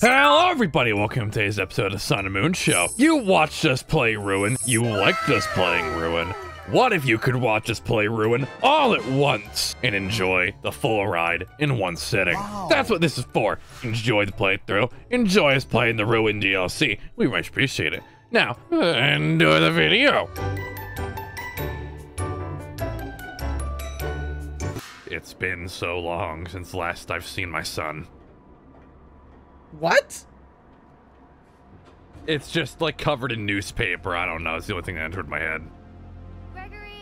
Hello everybody, welcome to today's episode of Sun and Moon Show. You watched us play Ruin, you liked us playing Ruin. What if you could watch us play Ruin all at once and enjoy the full ride in one sitting? Wow. That's what this is for. Enjoy the playthrough, enjoy us playing the Ruin DLC. We much appreciate it. Now, enjoy the video. It's been so long since last I've seen my son. What? It's just like covered in newspaper. I don't know. It's the only thing that entered my head. Gregory,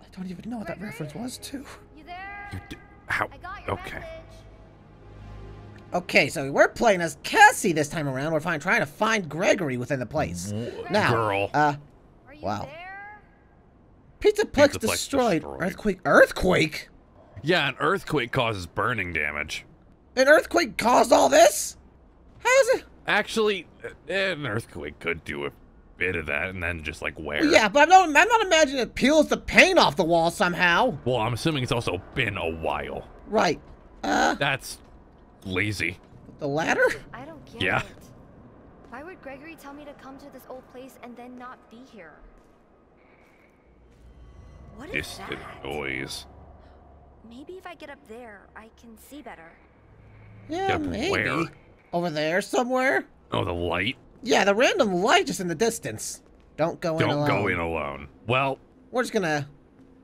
I don't even know what that reference was to. You there? You did, how? I got your message. Okay, so we're playing as Cassie this time around. We're trying to find Gregory within the place. Now, girl. Are you there? Pizzaplex destroyed. Earthquake. Earthquake? Yeah, an earthquake causes burning damage. An earthquake caused all this? How's it? Actually, an earthquake could do a bit of that, and then just like wear. Yeah, but I'm not imagining it peels the paint off the wall somehow. Well, I'm assuming it's also been a while. Right. That's lazy. The ladder? I don't get it. Why would Gregory tell me to come to this old place and then not be here? What is that? Distant noise. Maybe if I get up there, I can see better. Yeah, maybe. Where? Over there somewhere? Oh, the light? Yeah, the random light just in the distance. Don't go in alone. Don't go in alone. Well, we're just gonna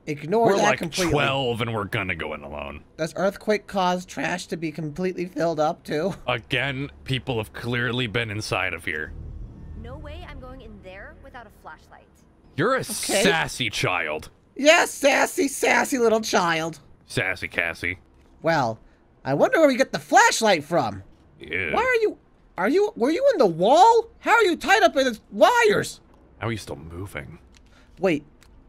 ignore that completely. We're like 12 and we're gonna go in alone. Does earthquake cause trash to be completely filled up too? Again, people have clearly been inside of here. No way I'm going in there without a flashlight. You're a sassy child. Yes, sassy little child. Sassy Cassie. Well, I wonder where we get the flashlight from. Yeah. Why were you in the wall? How are you tied up in the wires? How are you still moving? Wait.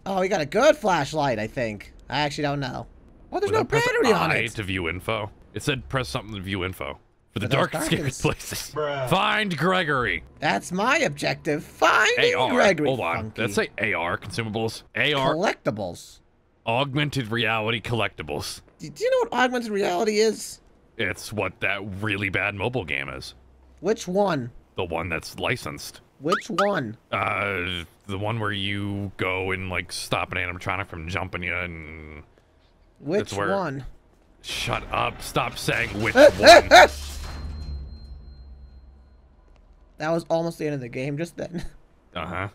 Oh, we got a good flashlight, I think. I actually don't know. Oh, there's no battery on it. To view info. It said press something to view info. For the darkest, scariest places. Bruh. Find Gregory. That's my objective. Find Gregory. Hold on. Funky. Let's say AR consumables. AR collectibles. Augmented reality collectibles. Do you know what augmented reality is? It's what that really bad mobile game is. Which one? The one that's licensed. Which one? The one where you go and like stop an animatronic from jumping you and... Which one? Shut up. Stop saying which one. That was almost the end of the game just then. Uh-huh.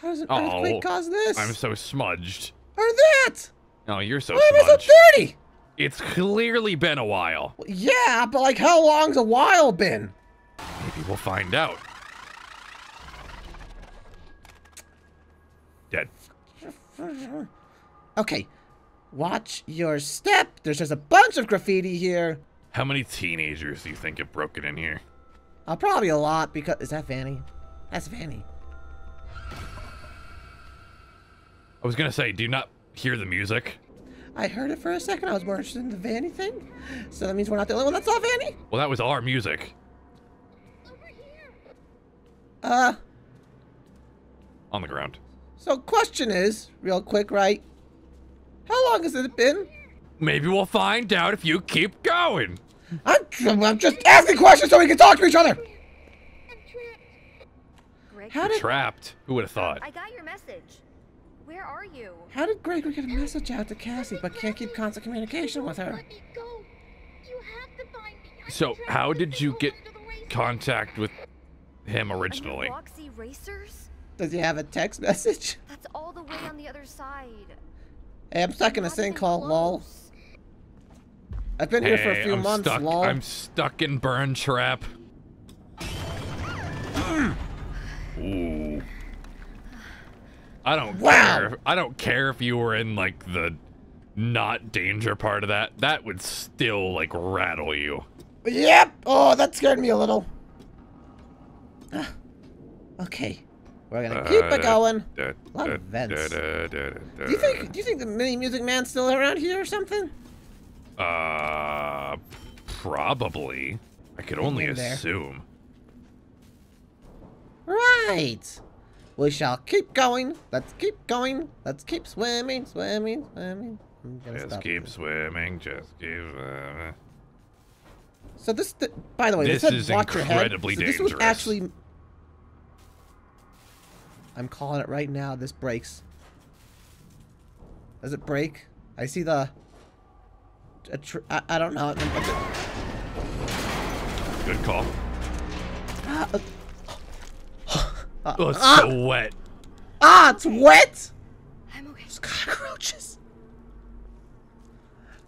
How does an earthquake cause this? I'm so smudged. Or that! Oh, you're so smudged. I'm so dirty! It's clearly been a while. Yeah, but like how long's a while been? Maybe we'll find out. Dead. Okay, watch your step. There's just a bunch of graffiti here. How many teenagers do you think have broken in here? Probably a lot because, is that Vanny? That's Vanny. I was gonna say, do you not hear the music? I heard it for a second. I was more interested in the Vanny thing. So that means we're not the only one that saw Vanny? Well, that was our music. Over here. On the ground. So question is, real quick, right? How long has it been? Maybe we'll find out if you keep going. I'm just asking questions so we can talk to each other. I'm trapped. Trapped? Who would have thought? I got your message. Where are you? How did Gregory get a message out to Cassie but can't keep constant communication with her? So how did you get contact with him originally? Roxy Racers? Does he have a text message? That's all the way on the other side. Hey, I'm stuck in a sinkhole, lol. I've been here for a few months, lol. I'm stuck in burn trap. Ooh. I don't care. I don't care if you were in like the not danger part of that. That would still like rattle you. Yep. Oh, that scared me a little. Okay, we're gonna keep it going. A lot of vents. Do you think the mini music man's still around here or something? Probably. I could only assume. Right. We shall keep going. Let's keep going. Let's keep swimming, swimming. Just keep swimming. So this, by the way, this is incredibly dangerous. So this was actually, I'm calling it right now. This breaks. Does it break? I see the. I don't know. Good call. Oh, it's so wet. Ah, it's wet. I'm okay. It's cockroaches.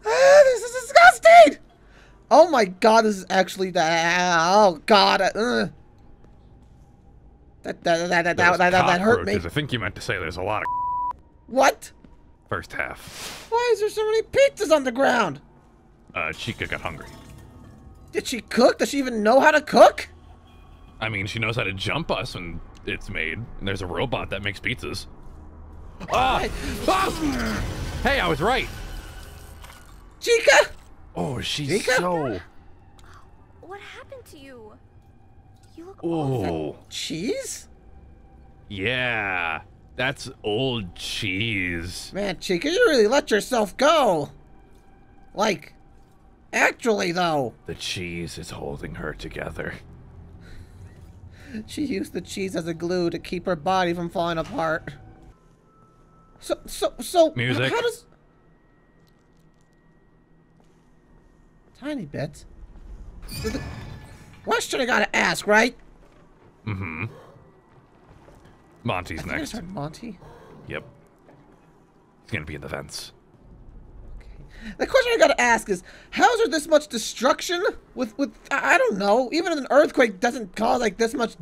Ah, this is disgusting. Oh my God, this is actually oh God. That hurt me. I think you meant to say there's a lot of. What? First half. Why is there so many pizzas on the ground? Chica got hungry. Did she cook? Does she even know how to cook? I mean, she knows how to jump us when it's made. And there's a robot that makes pizzas. Ah! Oh! Hey, I was right. Chica! Oh, she's Chica? So... What happened to you? You look awful. Cheese? Yeah. That's old cheese. Man, Chica, you really let yourself go. Like, actually, though. The cheese is holding her together. She used the cheese as a glue to keep her body from falling apart. So. Music. How does... Tiny bit. So the question I gotta ask, right? Mm-hmm. Monty's next. Heard Monty? Yep. He's gonna be in the vents. Okay. The question I gotta ask is, how is there this much destruction with I don't know, even an earthquake doesn't cause like this much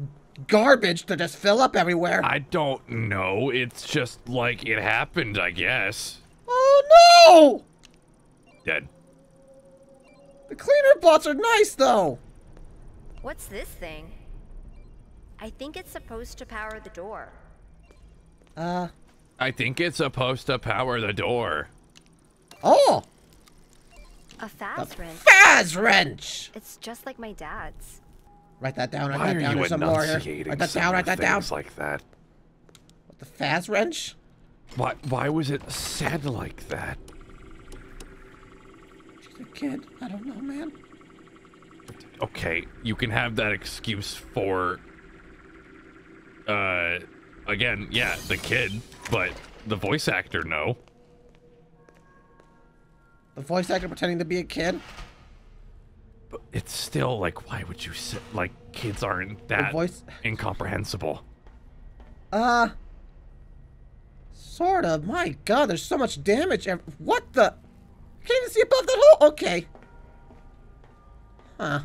garbage to just fill up everywhere. I don't know. It's just like it happened, I guess. Oh no! Dead. The cleaner bots are nice though. What's this thing? I think it's supposed to power the door. I think it's supposed to power the door. Oh! A Faz wrench. Faz wrench! It's just like my dad's. Write that down, write that down. There's some more here. Write that down, write that down. Like that. What, the Faz wrench? Why was it said like that? She's a kid. I don't know, man. Okay, you can have that excuse for... again, yeah, the kid, but the voice actor, no. The voice actor pretending to be a kid? But it's still, like, why would you say, like, kids aren't that incomprehensible. Sort of. My God, there's so much damage. What the? Can't even see above that hole. Okay. Huh.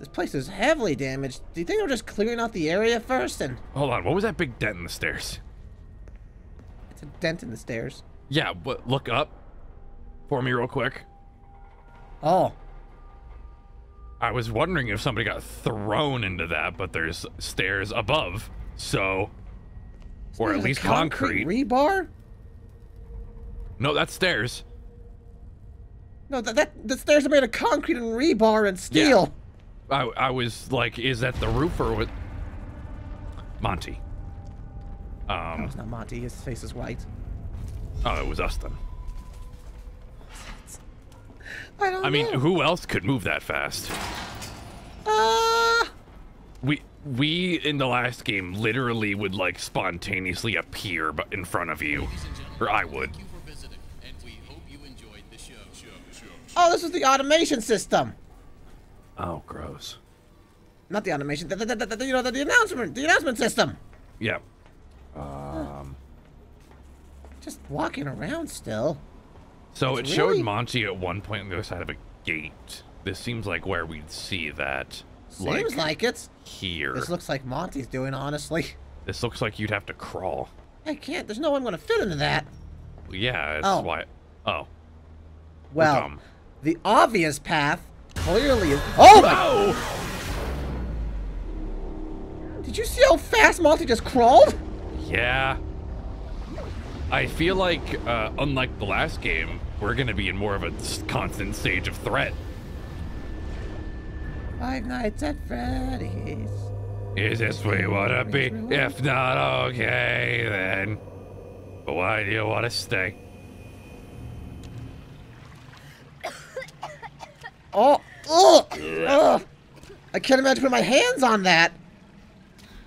This place is heavily damaged. Do you think we're just clearing out the area first and... Hold on, what was that big dent in the stairs? It's a dent in the stairs. Yeah, but look up for me real quick. Oh. I was wondering if somebody got thrown into that, but there's stairs above, so... Isn't or at least concrete. Rebar? No, that's stairs. No, the stairs are made of concrete and rebar and steel. Yeah. I was like, is that the roof or what? Monty. No, it's not Monty. His face is white. Oh, it was us then. I mean, who else could move that fast? We in the last game literally would like spontaneously appear in front of you, or I would. Thank you for visiting, and we hope you enjoyed the show. Oh, this is the automation system. Oh, gross. Not the automation. You know, the announcement system. Yeah. Just walking around still. So it showed Monty at one point on the other side of a gate. This seems like where we'd see that. Seems like it's here. This looks like Monty's doing, honestly. This looks like you'd have to crawl. I can't. There's no way I'm going to fit into that. Yeah, that's why. Oh. Well, the obvious path clearly is. Oh no! Did you see how fast Monty just crawled? Yeah. I feel like, unlike the last game, we're gonna be in more of a constant stage of threat. Five Nights at Freddy's. Is this where you wanna be? If not, okay then. But why do you wanna stay? Oh. Ugh. Ugh. I can't imagine putting my hands on that.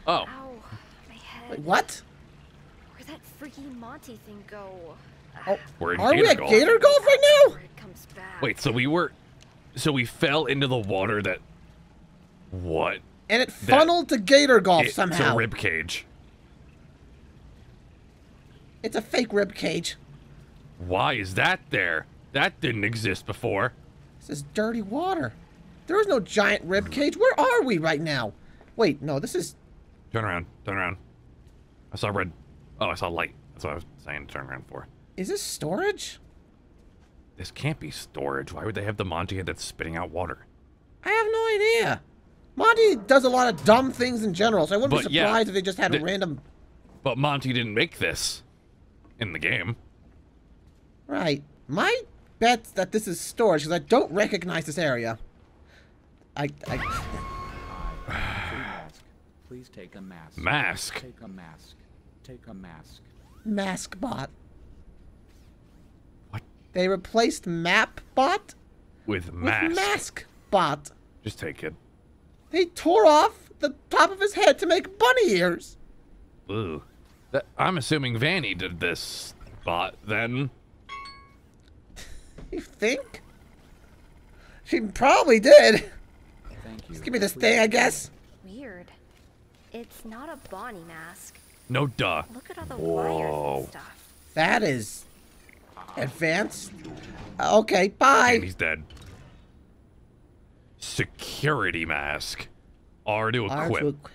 Oh. Ow, my head. Wait, what? Where'd that freaking Monty thing go? Oh, we're in Are we at Gator Golf right now? Wait, so we were... So we fell into the water that... What? And it funneled to Gator Golf somehow. It's a rib cage. It's a fake rib cage. Why is that there? That didn't exist before. This is dirty water. There is no giant rib cage. Where are we right now? Wait, no, this is... Turn around. Turn around. I saw red... Oh, I saw light. That's what I was saying to turn around for. Is this storage? This can't be storage. Why would they have the Monty head that's spitting out water? I have no idea. Monty does a lot of dumb things in general, so I wouldn't be surprised if they just had a random... But Monty didn't make this in the game. Right. My bet's that this is storage, because I don't recognize this area. Please take a mask. Mask. Take a mask. Take a mask. Mask bot. What? They replaced map bot with mask. With mask bot. Just take it. They tore off the top of his head to make bunny ears. Ooh. That, I'm assuming Vanny did this bot then. You think? She probably did. Thank you. Just give me this thing, I guess. Weird. It's not a Bonnie mask. No, duh. Look at all the wires and stuff. That is advanced. Okay, bye. And he's dead. Security mask. R to equip. R to equip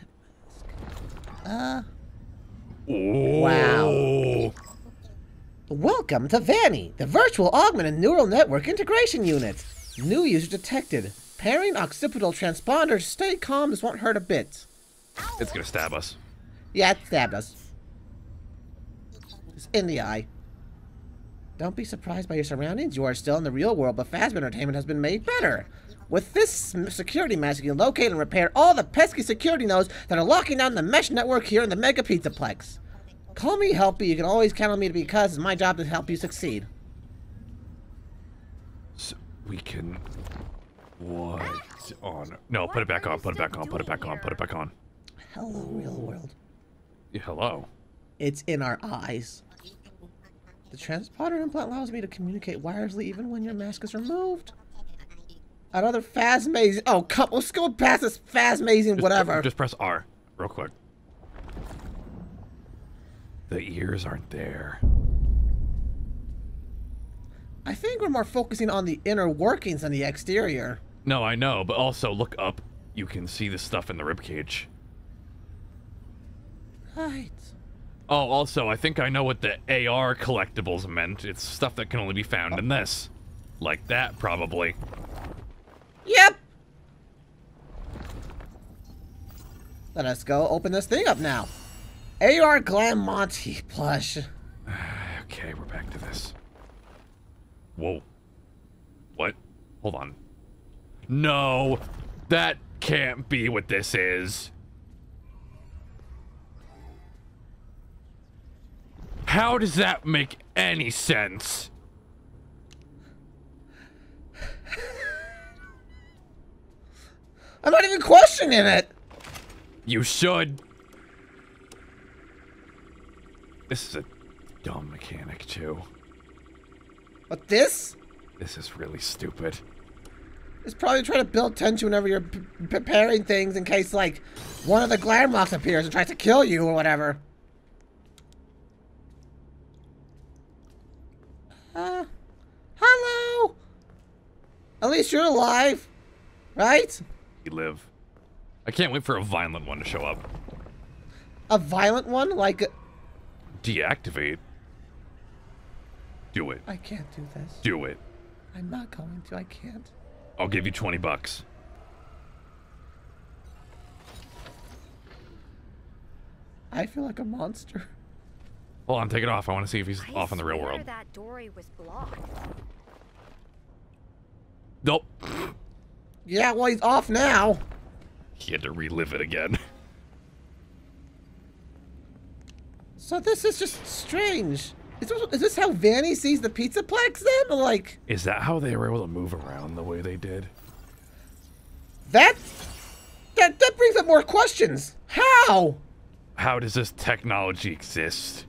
mask. Wow. Welcome to Vanny, the Virtual Augmented Neural Network Integration Unit. New user detected. Pairing occipital transponders. Stay calm, this won't hurt a bit. It's gonna stab us. Yeah, it stabbed us. It's in the eye. Don't be surprised by your surroundings. You are still in the real world, but Fazbear Entertainment has been made better. With this security mask, you can locate and repair all the pesky security nodes that are locking down the mesh network here in the Mega Pizzaplex. Call me Helpy. You can always count on me because it's my job to help you succeed. So we can... What on... No, put it back on, put it back on, put it back on, put it back on. Hello, real world. Hello. It's in our eyes. The transponder implant allows me to communicate wirelessly even when your mask is removed. Another Fazmazing... Oh, come, let's go past this Fazmazing whatever. Just press R real quick. The ears aren't there. I think we're more focusing on the inner workings than the exterior. No, I know, but also look up. You can see the stuff in the ribcage. Right. Oh, also, I think I know what the AR collectibles meant. It's stuff that can only be found in this. Like that, probably. Yep. Let us go open this thing up now. AR Glamrocks plush. Okay, we're back to this. Whoa. What? Hold on. No! That can't be what this is. How does that make any sense? I'm not even questioning it. You should. This is a dumb mechanic too. But this? This is really stupid. It's probably trying to build tension whenever you're preparing things in case like one of the Glamrocks appears and tries to kill you or whatever. Hello! At least you're alive, right? You live. I can't wait for a violent one to show up. A violent one? Like a... Deactivate. Do it. I can't do this. Do it. I'm not going to. I can't. I'll give you 20 bucks. I feel like a monster. Hold on, take it off. I want to see if he's off in the real world. That door was blocked. Nope. Yeah, well, he's off now. He had to relive it again. So this is just strange. Is this how Vanny sees the Pizzaplex then? Like, is that how they were able to move around the way they did? That brings up more questions. How? How does this technology exist?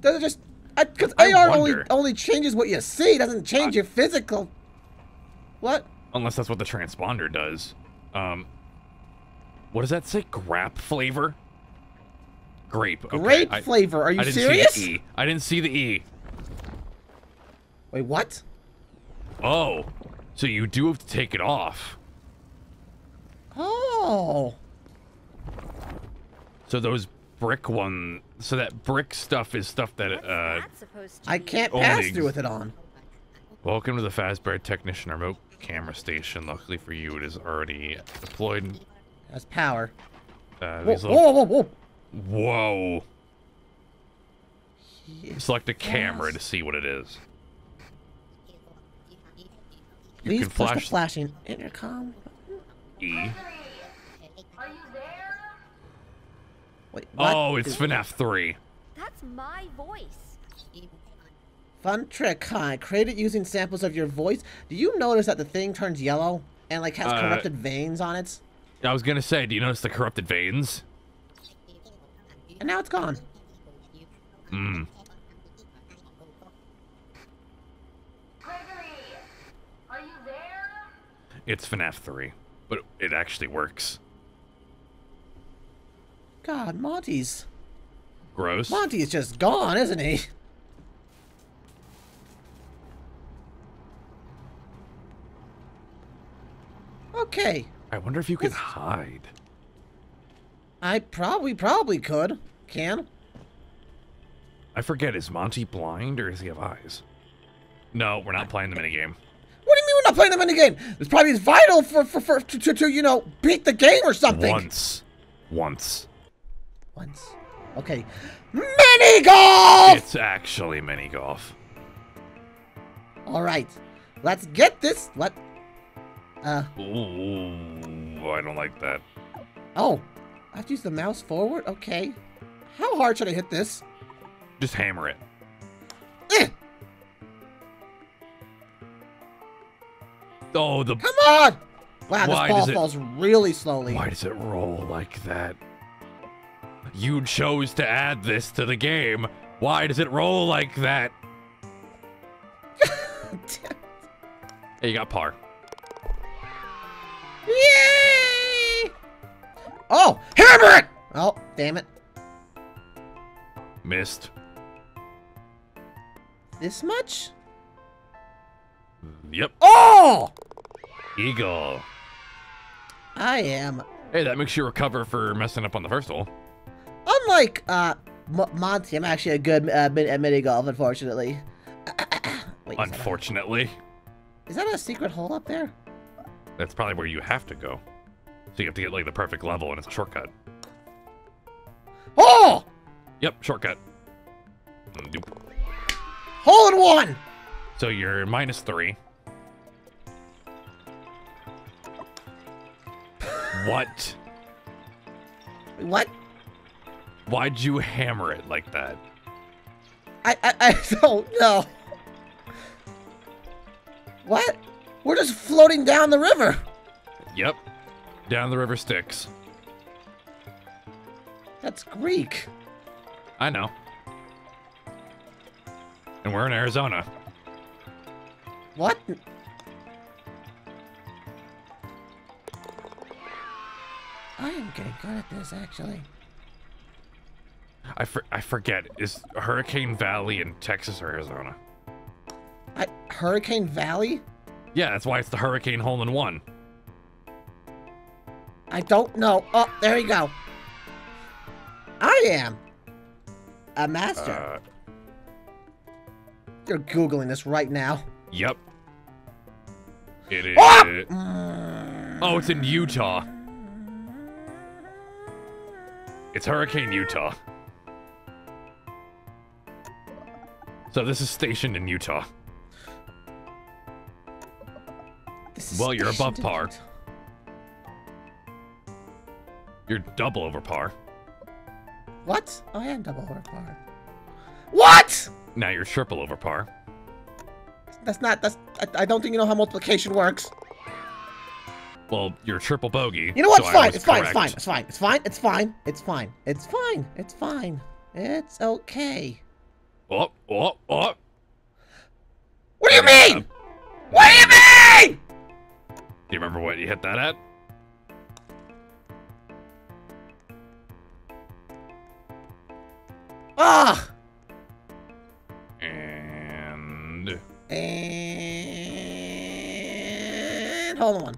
Does it just... Because AR only changes what you see. It doesn't change your physical... What? Unless that's what the transponder does. What does that say? Grap flavor? Grape. Okay. Grape flavor? Are you serious? I didn't see the E. Wait, what? Oh. So you do have to take it off. Oh. So those brick one... So that brick stuff is stuff that... I can't pass through with it on. Welcome to the Fazbear Technician Remote Camera Station. Luckily for you, it is already deployed. That's power. Whoa, whoa, whoa, whoa. Whoa. Select a camera to see what it is. You can flash... Please push the flashing intercom. E. Are you there? Wait, what? Oh, it's FNAF 3. That's my voice. Fun trick, huh? Create it using samples of your voice. Do you notice that the thing turns yellow and like has corrupted veins on it? I was gonna say, do you notice the corrupted veins? And now it's gone. Mm. Gregory, are you there? It's FNAF 3, but it actually works. God, Monty's... Gross. Monty's just gone, isn't he? Okay. I wonder if you can hide. I probably could. Can. I forget, is Monty blind or does he have eyes? No, we're not playing the minigame. What do you mean we're not playing the minigame? This probably is vital to you know, beat the game or something. Once. Okay. Mini golf! It's actually mini golf. Alright. Let's get this. What? Ooh, I don't like that. Oh, I have to use the mouse forward? Okay. How hard should I hit this? Just hammer it. Oh, the... Come on! Wow, this ball falls really slowly. Why does it roll like that? You chose to add this to the game. Why does it roll like that? Hey, you got par. Yay! Oh, hammer it! Oh, damn it. Missed. This much? Yep. Oh! Eagle. I am. Hey, that makes you recover for messing up on the first hole. Unlike Monty, I'm actually a good at mini golf, unfortunately. Wait, unfortunately. Is that a secret hole up there? That's probably where you have to go. So you have to get like the perfect level, and it's a shortcut. Oh! Yep, shortcut. Hole in one. So you're -3. What? What? Why'd you hammer it like that? I don't know. What? We're just floating down the river. Yep. Down the river Styx. That's Greek. I know. And we're in Arizona. What? I am getting good at this, actually. I forget. Is Hurricane Valley in Texas or Arizona? Hurricane Valley? Yeah, that's why it's the Hurricane Hole-in-One. I don't know. Oh, there you go. I am a master. You're Googling this right now. Yep. It is. Oh! Oh, it's in Utah. It's Hurricane Utah. So this is stationed in Utah. Well, you're above par. You're double over par. What? Oh, I am double over par. What? Now you're triple over par. That's not. I don't think you know how multiplication works. Well, your triple bogey. You know what? It's fine. It's fine. It's fine. It's fine. It's fine. It's fine. It's fine. It's fine. It's fine. It's okay. Oh, oh, oh. What do you mean? What do you mean? Do you remember what you hit that at? Ah! And hold on.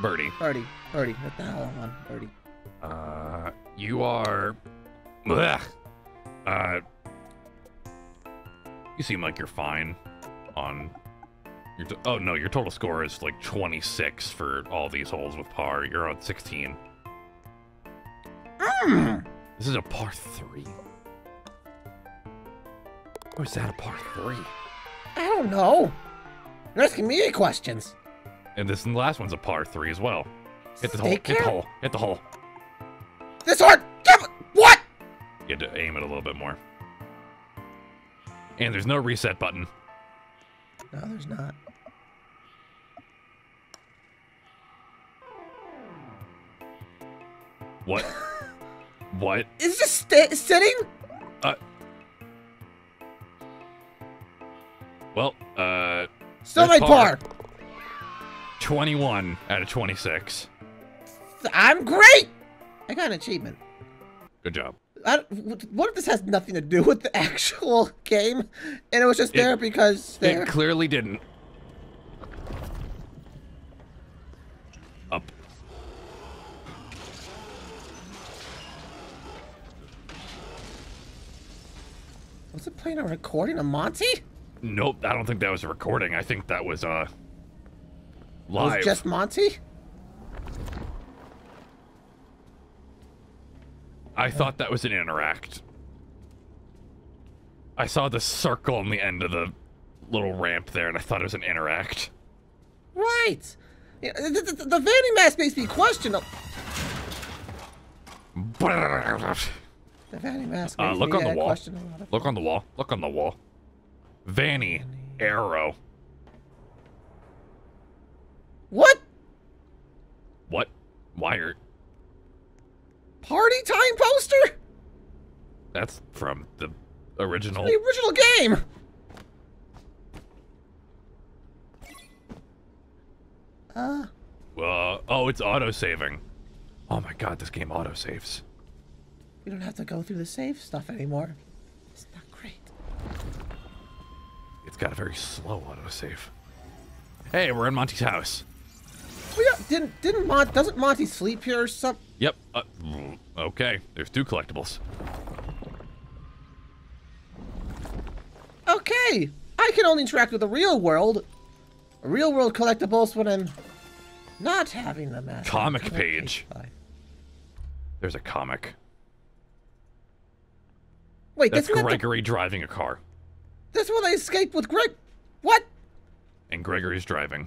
Birdie. Birdie. Birdie. What the hell? Hold on. Birdie. You are. Blech. You seem like you're fine. On. Your oh no, your total score is like 26 for all these holes with par. You're on 16. Mm. This is a par 3. Or is that a par 3? I don't know. You're asking me questions. And this and the last one's a par 3 as well. Hit the hole. Hit the hole. Hit the hole. This hard. What? You had to aim it a little bit more. And there's no reset button. No, there's not. What? What? Is this sitting? Well, still my par. 21 out of 26. I'm great! I got an achievement. Good job. What if this has nothing to do with the actual game, and it was just there because there? It clearly didn't. Up. Was it playing a recording of Monty? Nope, I don't think that was a recording. I think that was live. It was just Monty? I thought that was an interact. I saw the circle on the end of the little ramp there, and I thought it was an interact. Right. The Vanny mask makes me question. The Vanny mask makes me question a lot of. Look on the wall. Look on the wall. Vanny arrow. What? What? Wired. Party time poster? That's from the original. It's the original game. Oh, it's auto saving. Oh my God, this game auto saves. We don't have to go through the save stuff anymore. It's not great. It's got a very slow autosave. Hey, we're in Monty's house. Well, yeah, doesn't Monty sleep here or something? Yep. Okay. There's two collectibles. Okay. I can only interact with the real world. Real world collectibles when I'm not having them at comic page. There's a comic. Wait, that's Gregory driving a car. That's when I escaped with Greg. What? And Gregory's driving.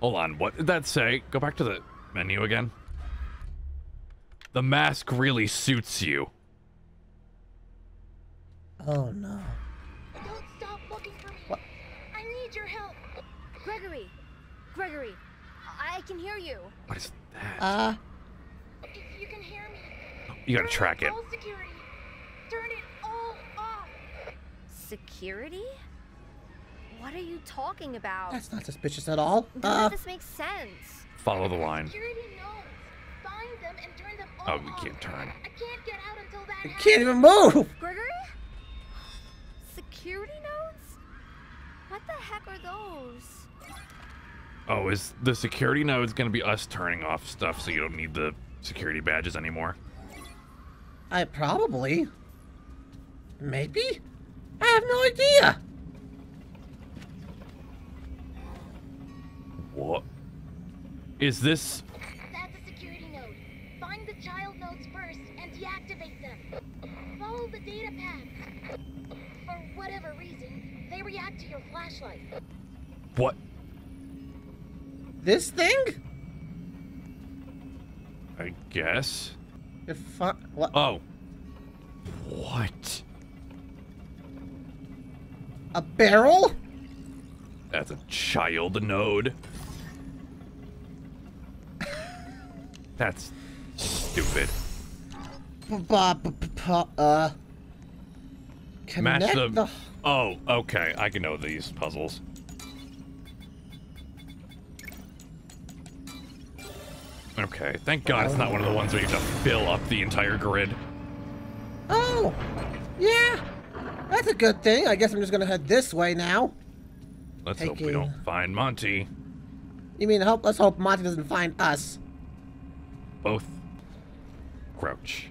Hold on. What did that say? Go back to the menu again. The mask really suits you. Oh no. Don't stop looking for me. What? I need your help. Gregory. Gregory. I can hear you. What is that? You can hear me. You gotta track it. Security. Turn it all off. Security? What are you talking about? That's not suspicious at all. This makes sense. Follow the line. Security knows. Find them and turn them all off. Oh, we can't turn. I can't get out until that happens. I can't even move. Gregory? Security nodes? What the heck are those? Oh, is the security node's gonna be us turning off stuff so you don't need the security badges anymore? I probably. Maybe? I have no idea. What? Is this? That's a security node. Find the child nodes first and deactivate them. Follow the data path. For whatever reason, they react to your flashlight. What? This thing? I guess. If I, what? Oh. What? A barrel? That's a child node. That's stupid. Match the... Oh, okay. I can know these puzzles. Okay, thank God it's not one of the ones where you have to fill up the entire grid. Oh, yeah. That's a good thing. I guess I'm just going to head this way now. Let's hope we don't find Monty. You mean, let's hope Monty doesn't find us. Both. Crouch.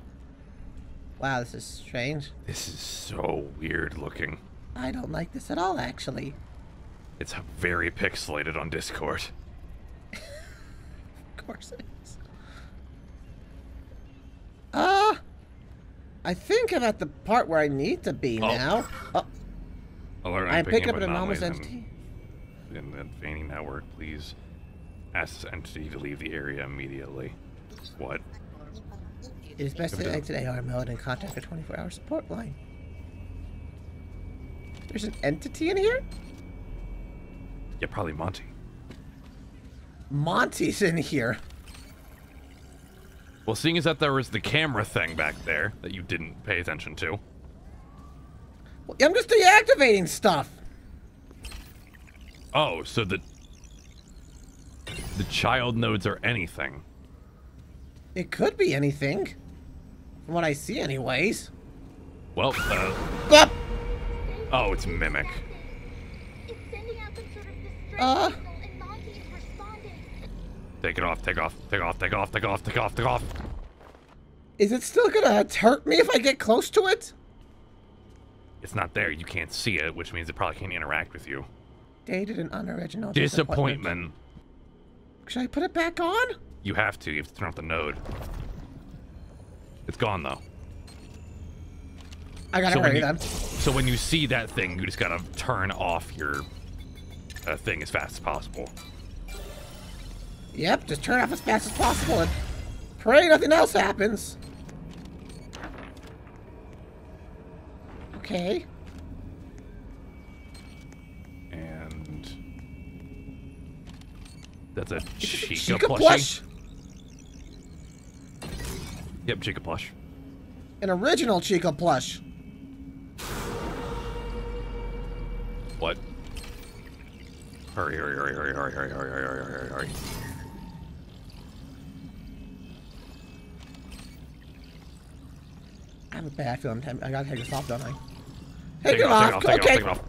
Wow, this is strange. This is so weird looking. I don't like this at all, actually. It's very pixelated on Discord. Of course it is. I think I'm at the part where I need to be now. Oh. Alert, I'm picking up an anomalous entity. In the Vanny network, please ask this entity to leave the area immediately. What? It is best to exit AR mode and contact a 24-hour support line. There's an entity in here? Yeah, probably Monty. Monty's in here. Well, seeing as that there was the camera thing back there that you didn't pay attention to. Well, I'm just deactivating stuff. Oh, so the child nodes are anything. It could be anything. From what I see anyways. Well, oh, it's Mimic. It's sending out some sort of distress signal and Monty is responding. Take it off, take off, take off, take off, take off, take off, take off. Is it still gonna hurt me if I get close to it? It's not there, you can't see it, which means it probably can't interact with you. Dated an unoriginal disappointment. Should I put it back on? You have to turn off the node. It's gone though. I gotta hurry them. So when you see that thing, you just gotta turn off your thing as fast as possible. Yep, just turn off as fast as possible and pray nothing else happens. Okay. And that's a Chica plushie. Yep, Chica plush. An original Chica plush. What? Hurry, hurry, hurry, hurry, hurry, hurry, hurry, hurry, hurry, hurry. I have a bad feeling. I gotta take this off, don't I? Take it off, take it off, take it off.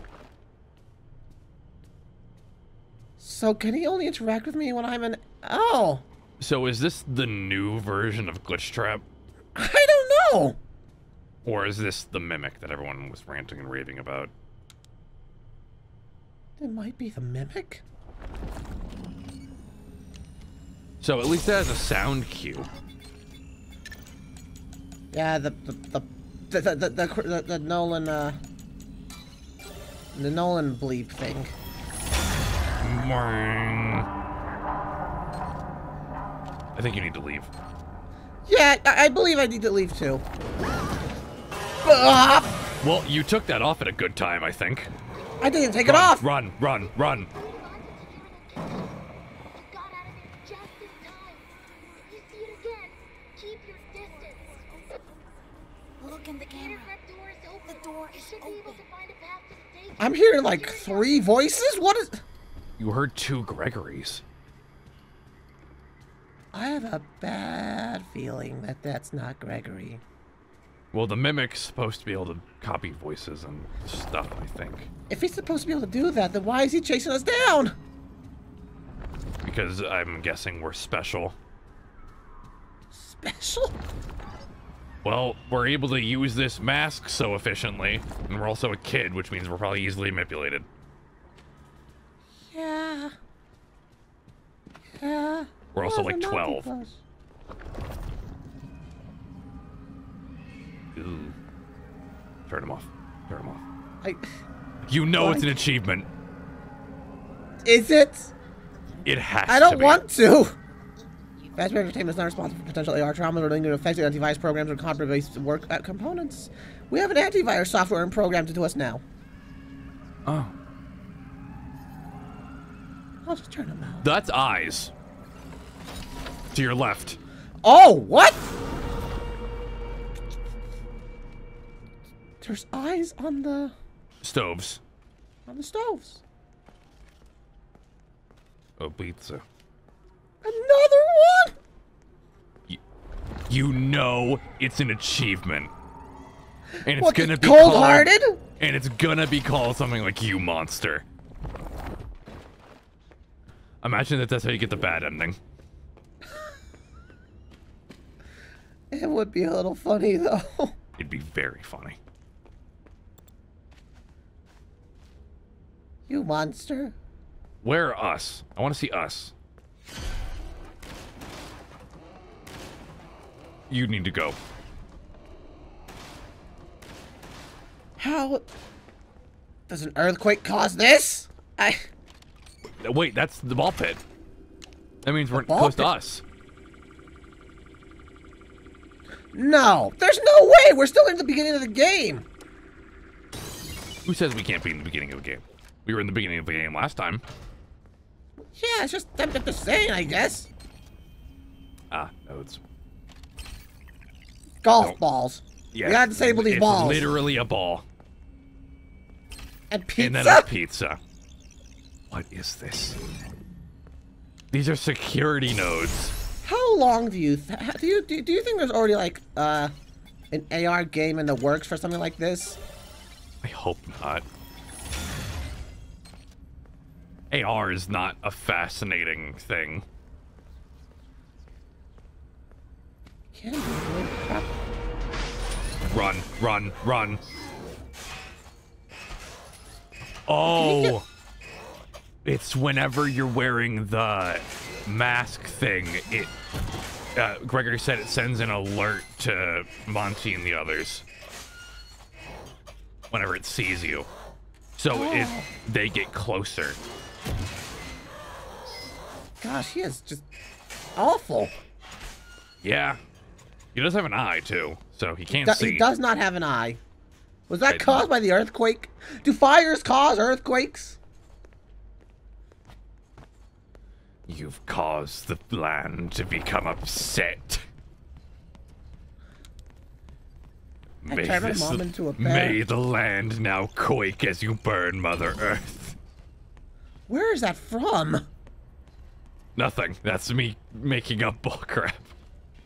So can he only interact with me when I'm in... Oh! So is this the new version of Glitch Trap? I don't know! Or is this the Mimic that everyone was ranting and raving about? It might be the Mimic? So at least that has a sound cue. Yeah, the Nolan, the Nolan bleep thing. I think you need to leave. Yeah, I believe I need to leave too. Well, you took that off at a good time, I think. I didn't take it off! Run, run, run! I'm hearing like 3 voices? What is... You heard 2 Gregorys. I have a bad feeling that that's not Gregory. Well, the Mimic's supposed to be able to copy voices and stuff, I think. If he's supposed to be able to do that, then why is he chasing us down? Because I'm guessing we're special. Special? Well, we're able to use this mask so efficiently, and we're also a kid, which means we're probably easily manipulated. Yeah. Yeah. We're also like 12. Ooh. Turn him off. Turn him off. You know it's an achievement. Is it? It has to be. I don't want to. Fazbear Entertainment is not responsible for potential AR traumas or linked to affected antivirus programs or compromised work components. We have an antivirus software programmed into us now. Oh. I'll just turn them out. That's eyes. To your left. Oh, what? There's eyes on the... stoves. On the stoves. Oh, pizza. Another one? You know it's an achievement. And it's what, gonna be cold-hearted? And it's gonna be called something like You Monster. Imagine that that's how you get the bad ending. It would be a little funny, though. It'd be very funny. You monster. Where are us? I want to see us. You need to go. How does an earthquake cause this? Wait, that's the ball pit. That means we're close to us. No, there's no way. We're still in the beginning of the game. Who says we can't be in the beginning of the game? We were in the beginning of the game last time. Yeah, it's just tempted to say, I guess. Ah, no, it's... golf balls. Yeah, we gotta disable these balls. It's literally a ball. And pizza? And then a pizza. What is this? These are security nodes. How long do you do you think there's already like an AR game in the works for something like this? I hope not. AR is not a fascinating thing. Run, run, run. Oh, it's whenever you're wearing the mask thing, it Gregory said it sends an alert to Monty and the others whenever it sees you, so they get closer. Gosh, he is just awful. Yeah, he does have an eye too, so he can't see. He does not have an eye. Was that caused by the earthquake? Do fires cause earthquakes? You've caused the land to become upset. May the land now quake as you burn Mother Earth. Where is that from? Nothing. That's me making up bullcrap.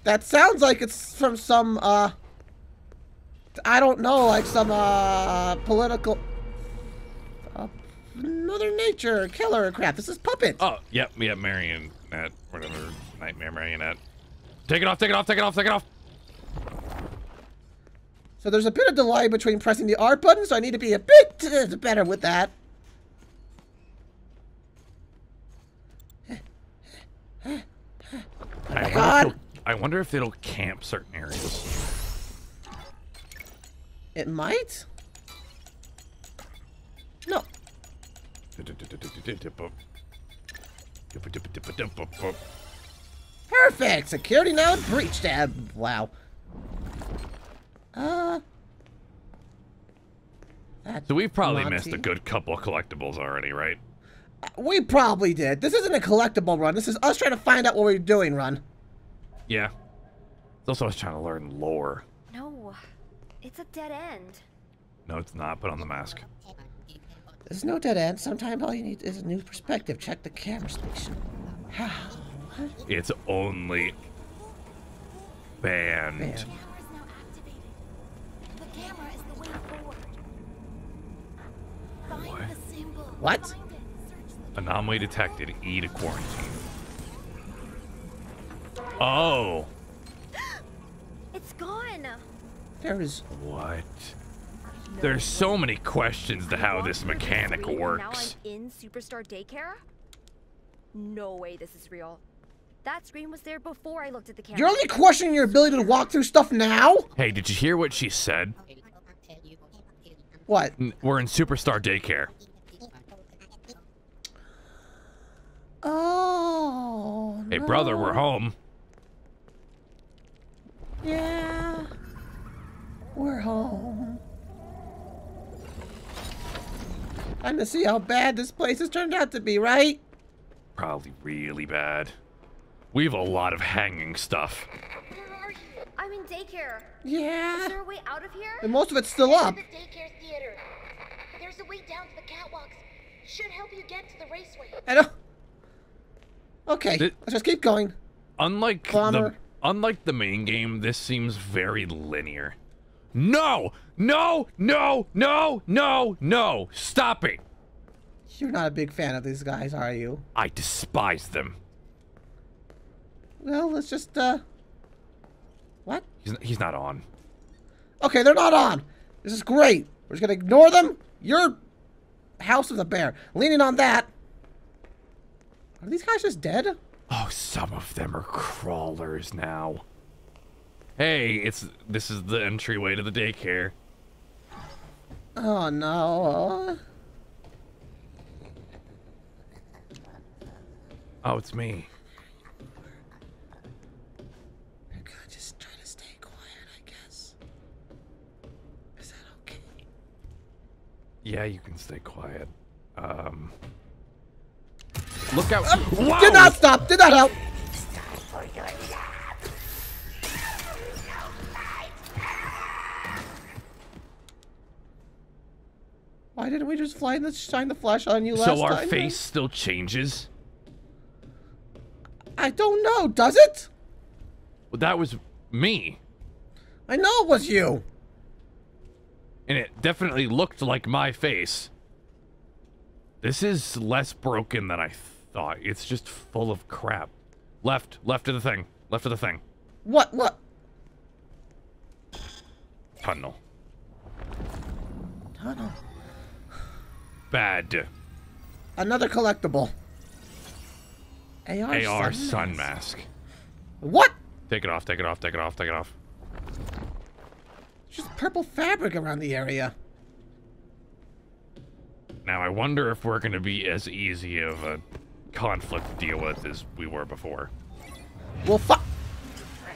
That sounds like it's from some, I don't know, like some, political... Mother Nature killer crap. This is puppet. Oh, yep, yep, marionette, whatever, nightmare marionette. Take it off, take it off, take it off, take it off. So there's a bit of delay between pressing the R button, so I need to be a bit better with that. Oh God. I wonder if it'll camp certain areas. It might? No. Perfect! Security node breached. Wow. So we've probably missed a good couple of collectibles already, right? We probably did. This isn't a collectible run. This is us trying to find out what we're doing run. Yeah. It's also us trying to learn lore. No. It's a dead end. No, it's not. Put on the mask. There's no dead end. Sometimes all you need is a new perspective. Check the camera station. It's only banned. What? Anomaly detected. E to quarantine. Oh. It's gone. There is what? There's so many questions to how this mechanic works. Now I'm in Superstar Daycare? No way this is real. That screen was there before I looked at the camera. You're only questioning your ability to walk through stuff now? Hey, did you hear what she said? What? We're in Superstar Daycare. Oh, hey, brother, we're home. Yeah. We're home. I to see how bad this place has turned out to be, right? Probably really bad. We have a lot of hanging stuff. Where are you? I'm in daycare. Yeah. Is there a way out of here? And most of it's still up. The daycare theater. There's a way down to the catwalks. Should help you get to the raceway. I don't... Okay, let's just keep going. Unlike the main game, this seems very linear. No! No! No! No! No! No! Stop it! You're not a big fan of these guys, are you? I despise them. Well, let's just, What? He's not on. Okay, they're not on! This is great! We're just gonna ignore them! You're... House of the Bear. Leaning on that... Are these guys just dead? Oh, some of them are crawlers now. Hey, this is the entryway to the daycare. Oh no. Oh, it's me. I'm gonna just try to stay quiet, I guess. Is that okay? Yeah, you can stay quiet. Look out! Whoa. Did not stop! Did not help! Why didn't we just shine the flash on you last time? So our face still changes? I don't know, does it? Well, that was me. I know it was you. And it definitely looked like my face. This is less broken than I thought. It's just full of crap. Left of the thing. Left of the thing. What? Tunnel. Bad. Another collectible. AR sun mask. What? Take it off, take it off, take it off, take it off. Just purple fabric around the area. Now, I wonder if we're going to be as easy of a conflict to deal with as we were before. Well, fuck! I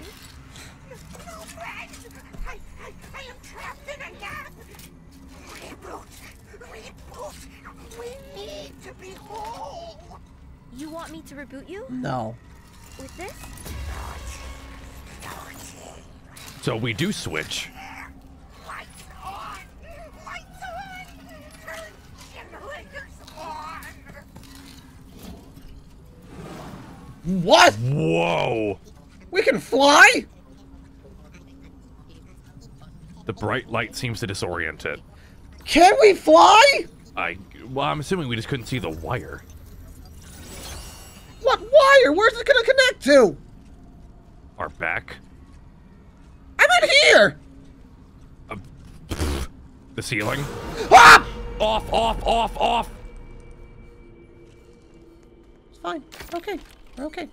am trapped in a gap! Reboot! We need to be whole! You want me to reboot you? No. With this? So we do switch. What? Whoa! We can fly? The bright light seems to disorient it. Can we fly? Well, I'm assuming we just couldn't see the wire. What wire? Where's it gonna connect to? Our back. I'm in here! The ceiling? Ah! Off! It's fine. Okay. Okay.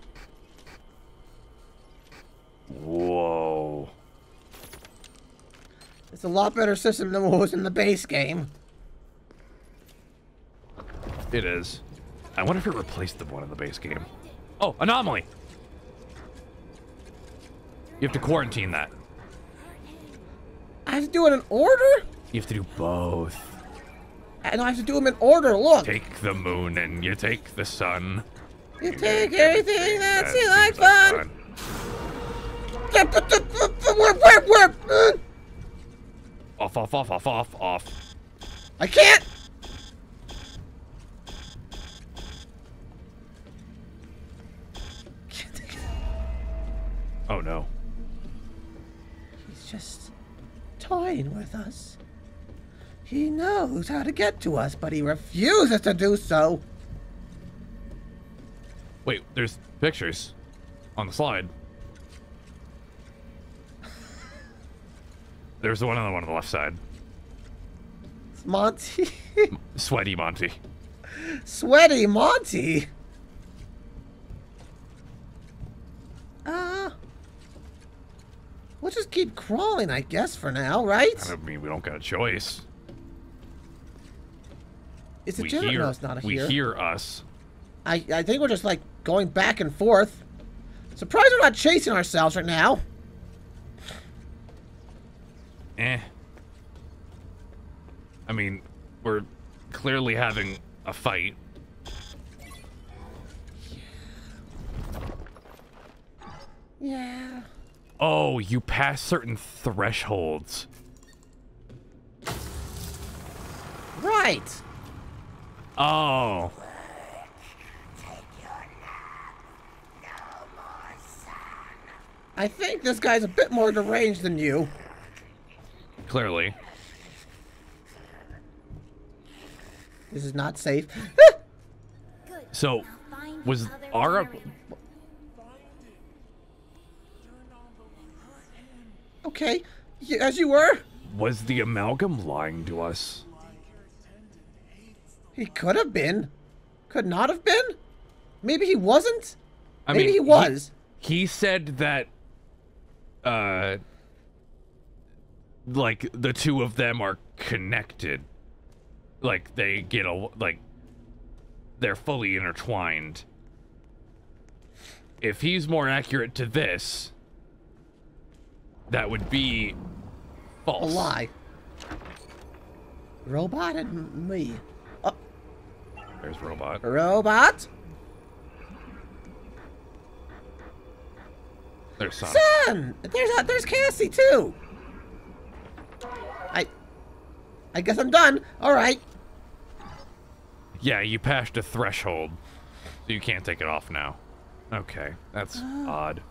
Whoa. It's a lot better system than what was in the base game. It is. I wonder if it replaced the one in the base game. Oh, anomaly! You have to quarantine that. I have to do it in order? You have to do both. And I have to do them in order, look! Take the moon and you take the sun. You take everything that seems like fun. Off. I can't. Oh no. He's just toying with us. He knows how to get to us, but he refuses to do so. Wait, there's pictures on the slide. There's the one on the left side. It's Monty. Sweaty Monty. Sweaty Monty? We'll just keep crawling, I guess, for now, right? I mean, we don't got a choice. It's a general. No, it's not a here. We hear us. I think we're just, like, going back and forth. Surprised we're not chasing ourselves right now. I mean, we're clearly having a fight. Yeah. Oh, you pass certain thresholds. Right. Oh. I think this guy's a bit more deranged than you. Clearly. This is not safe. So, was our... Okay, as you were. Was the amalgam lying to us? He could have been. Could not have been. Maybe he wasn't. Maybe he was. He said that... like, the two of them are connected. Like, they get a... Like, they're fully intertwined. If he's more accurate to this... That would be false. A lie. Robot and me. Oh. There's Robot. Robot. There's Son. Son. There's Cassie too. I guess I'm done. All right. Yeah, you passed a threshold, so you can't take it off now. Okay, that's odd.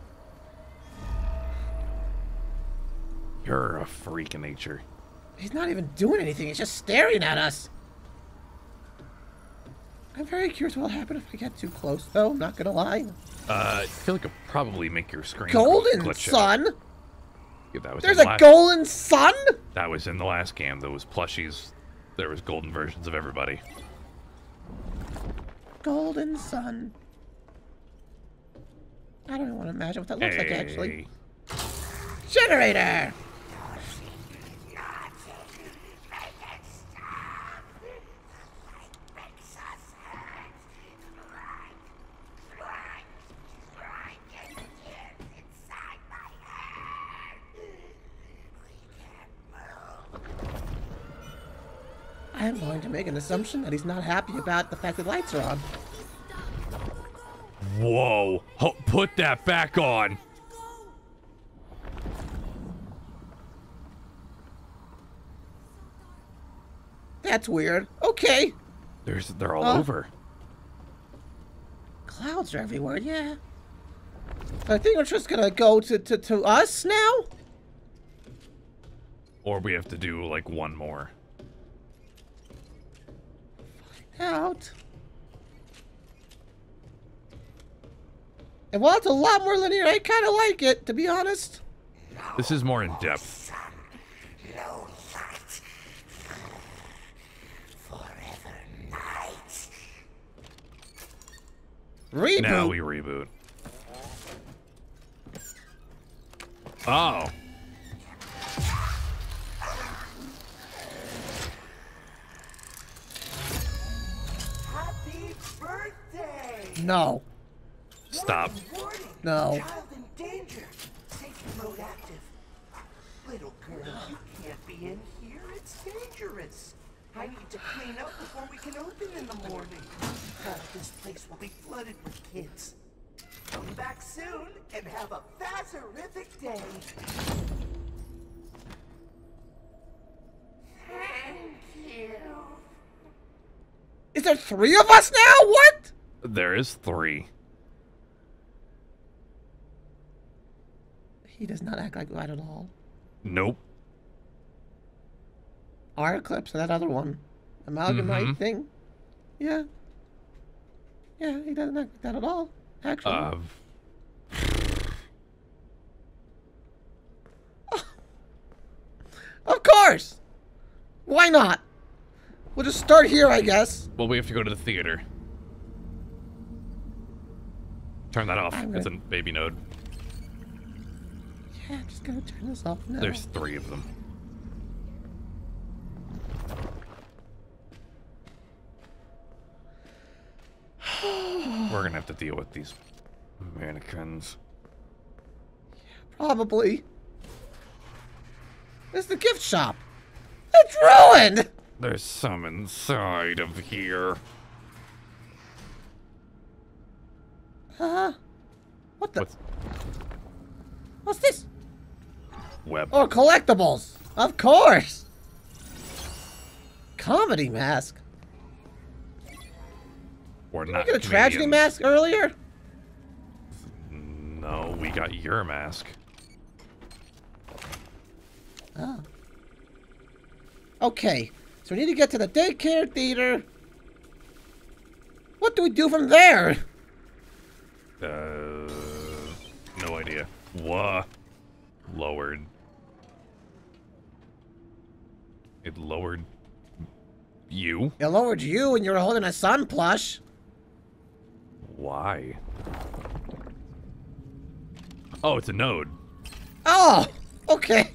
You're a freak of nature. He's not even doing anything. He's just staring at us. I'm very curious what will happen if I get too close, though. I'm not going to lie. I feel like it'll probably make your screen golden sun? Yeah, that was There's a golden sun? That was in the last game. There was plushies. There was golden versions of everybody. Golden sun. I don't even want to imagine what that looks like, actually. Generator! I'm going to make an assumption that he's not happy about the fact that lights are on. Whoa. Put that back on. That's weird. Okay. They're all over. Clouds are everywhere, yeah. I think we're just gonna go to us now? Or we have to do like one more. Out. And while it's a lot more linear, I kind of like it, to be honest. This is more in depth. No light. Forever night. Reboot. Now we reboot. Oh. No. Stop. No. Little girl, you can't be in here. It's dangerous. I need to clean up before we can open in the morning. This place will be flooded with kids. Come back soon and have a Fazerific day. Thank you. Is there three of us now? What? There is three. He does not act like that at all. Nope. Our Eclipse and that other one. Amalgamite thing. Yeah. Yeah, he doesn't act like that at all, actually. Of course! Why not? We'll just start here, I guess. Well, we have to go to the theater. Turn that off. It's a baby node. Yeah, I'm just gonna turn this off now. There's three of them. We're gonna have to deal with these mannequins. Yeah, probably. It's the gift shop. It's ruined! There's some inside of here. Huh? What the? What's this? Weapons. Oh, collectibles! Of course! Comedy mask. We're not. Did we get a tragedy mask earlier? No, we got your mask. Oh. Okay, so we need to get to the daycare theater. What do we do from there? No idea. What? Lowered. It lowered you? It lowered you and you were holding a sun plush. Why? Oh, it's a node. Oh, okay.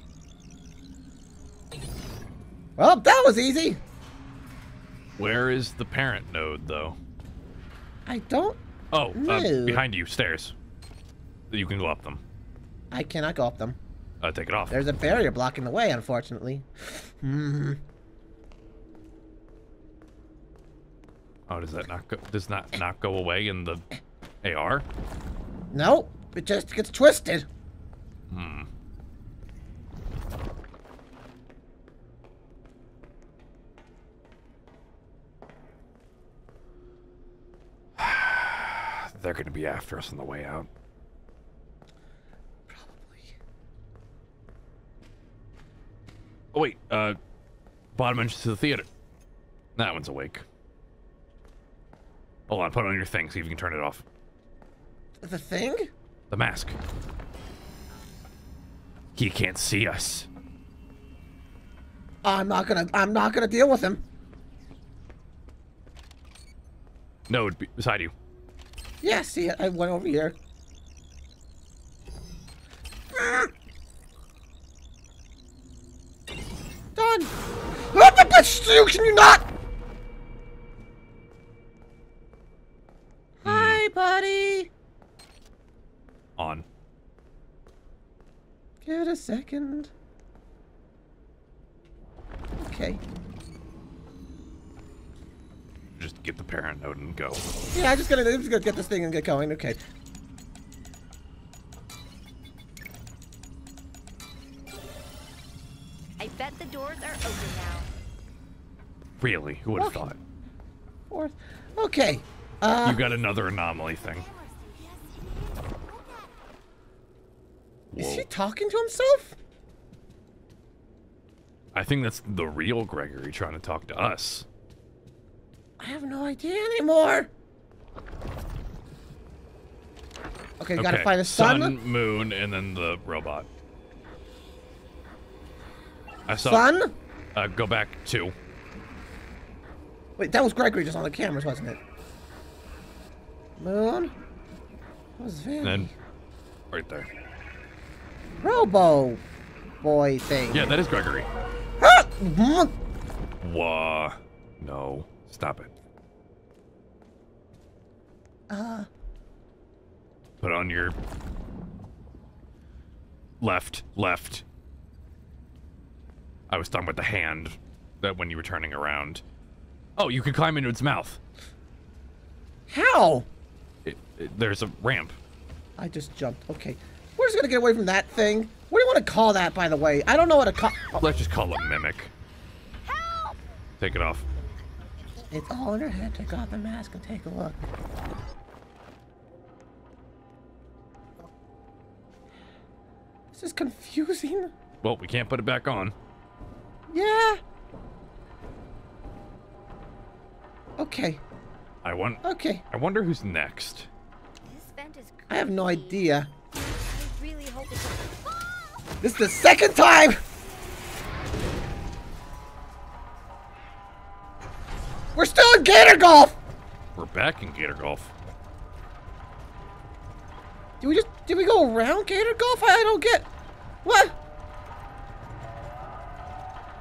Well, that was easy. Where is the parent node, though? I don't know. Behind you, stairs. You can go up them. I cannot go up them. Take it off. There's a barrier blocking the way, unfortunately. Oh, does that not go? Does not go away in the AR? No, it just gets twisted. Hmm. They're going to be after us on the way out. Probably. Oh, wait. Bottom entrance to the theater. That one's awake. Hold on. Put on your thing. See if you can turn it off. The thing? The mask. He can't see us. I'm not gonna deal with him. No, it'd be beside you. Yeah, see, I went over here. Done. Can you not? Hi, buddy. On. Give it a second. Okay. Just get the parent node and go. Yeah, I'm just gonna get this thing and get going. Okay. I bet the doors are open now. Really? Who would have thought? Fourth. Okay. You got another anomaly thing. Is he talking to himself? I think that's the real Gregory trying to talk to us. I have no idea anymore. Okay, gotta find the sun, moon, and then the robot. I saw sun? Go back two. Wait, that was Gregory just on the cameras, wasn't it? Moon. That was Vanny. Then, right there. Robo boy thing. Yeah, that is Gregory. Whoa. No. Stop it. Put on your left. I was talking about the hand that when you were turning around. Oh, you could climb into its mouth. How? There's a ramp. I just jumped. Okay. We're just gonna get away from that thing. What do you want to call that, by the way? I don't know what to call. Let's just call it Mimic. Help! Take it off. It's all in her head. Take off the mask and take a look. This is confusing. Well, we can't put it back on. Yeah. Okay. I wonder who's next. I have no idea. I really hope it's this is the second time. We're still in Gator Golf! We're back in Gator Golf. Did we go around Gator Golf? I don't get... What?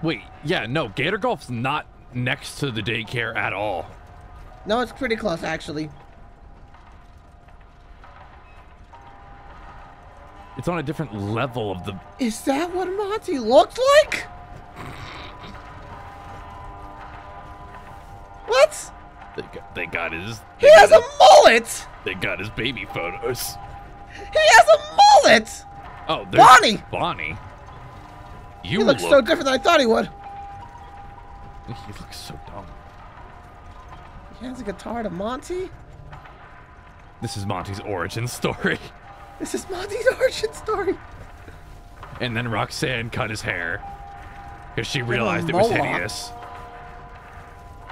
Wait, yeah, no, Gator Golf's not next to the daycare at all. No, it's pretty close, actually. It's on a different level of the... Is that what Monty looks like? He has a mullet! They got his baby photos. He has a mullet! Oh, there's Bonnie! Bonnie. You look so different than I thought he would. He looks so dumb. He hands a guitar to Monty. This is Monty's origin story. And then Roxanne cut his hair because she realized it was hideous.